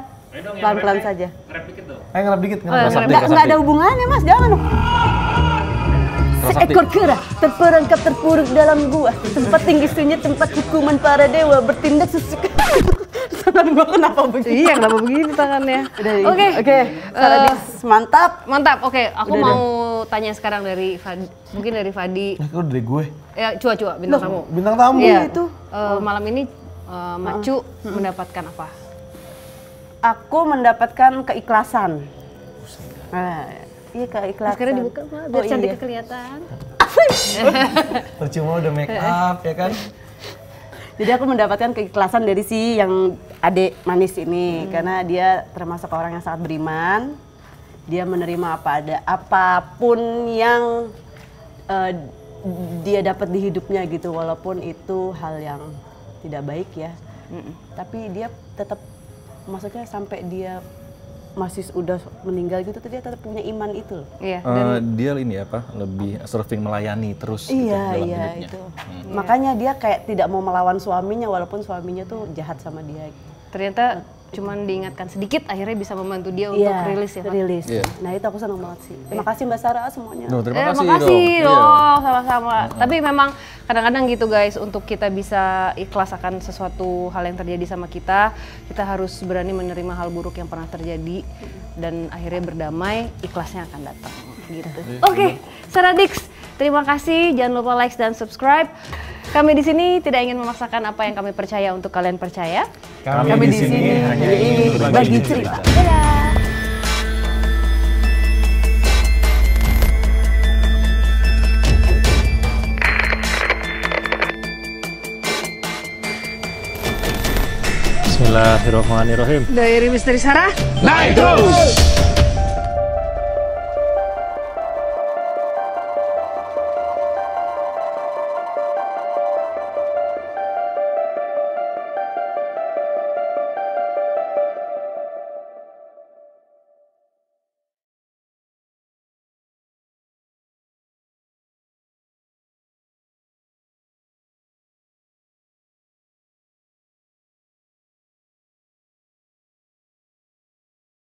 Pelan-pelan saja. Ngerap dikit dong. Ayo ngerap dikit. Enggak ada hubungannya, Mas. Jangan. Seekor kera terperangkap terpuruk dalam gua. Tempat tinggi sunyi, tempat hukuman para dewa bertindak sesuka. Tangan gua kenapa begini? Iya, kenapa begini tangannya? Oke, oke. Sara Dix, mantap, mantap. Oke, aku mau tanya sekarang dari Fadi, mungkin dari Fadi. Aku dari gue. Ya, cua-cua bintang tamu. Bintang tamu itu malam ini Macu mendapatkan apa? Aku mendapatkan keikhlasan. Iya keikhlasan. Sekarang dibuka Pak, biar cantik kelihatan. Percuma udah make up ya kan? Jadi aku mendapatkan keikhlasan dari si yang Adek Manis ini, hmm. karena dia termasuk orang yang sangat beriman. Dia menerima apa ada, apapun yang uh, dia dapat di hidupnya gitu, walaupun itu hal yang tidak baik ya. Hmm. Tapi dia tetap, maksudnya sampai dia masih udah meninggal gitu, dia tetap punya iman itu. Iya. Uh, dia ini apa? Lebih serving, melayani terus. Iya, gitu, iya hidupnya. Itu. Hmm. Iya. Makanya dia kayak tidak mau melawan suaminya, walaupun suaminya tuh jahat sama dia. Ternyata nah, cuman diingatkan sedikit, akhirnya bisa membantu dia untuk iya, rilis ya. Rilis. Iya. Nah itu aku senang banget sih. Terima kasih Mbak Sara semuanya. No, terima, eh, kasih terima kasih dong, sama-sama. Iya. Tapi memang kadang-kadang gitu guys, untuk kita bisa ikhlas akan sesuatu hal yang terjadi sama kita, kita harus berani menerima hal buruk yang pernah terjadi dan akhirnya berdamai, ikhlasnya akan datang. Gitu. Oke, okay, Sara Dix, terima kasih. Jangan lupa like dan subscribe. Kami di sini tidak ingin memaksakan apa yang kami percaya untuk kalian percaya. Kami, kami di sini hanya ingin berbagi cerita. Dadah. Bismillahirrahmanirrahim. Diary Misteri Sara, naik terus.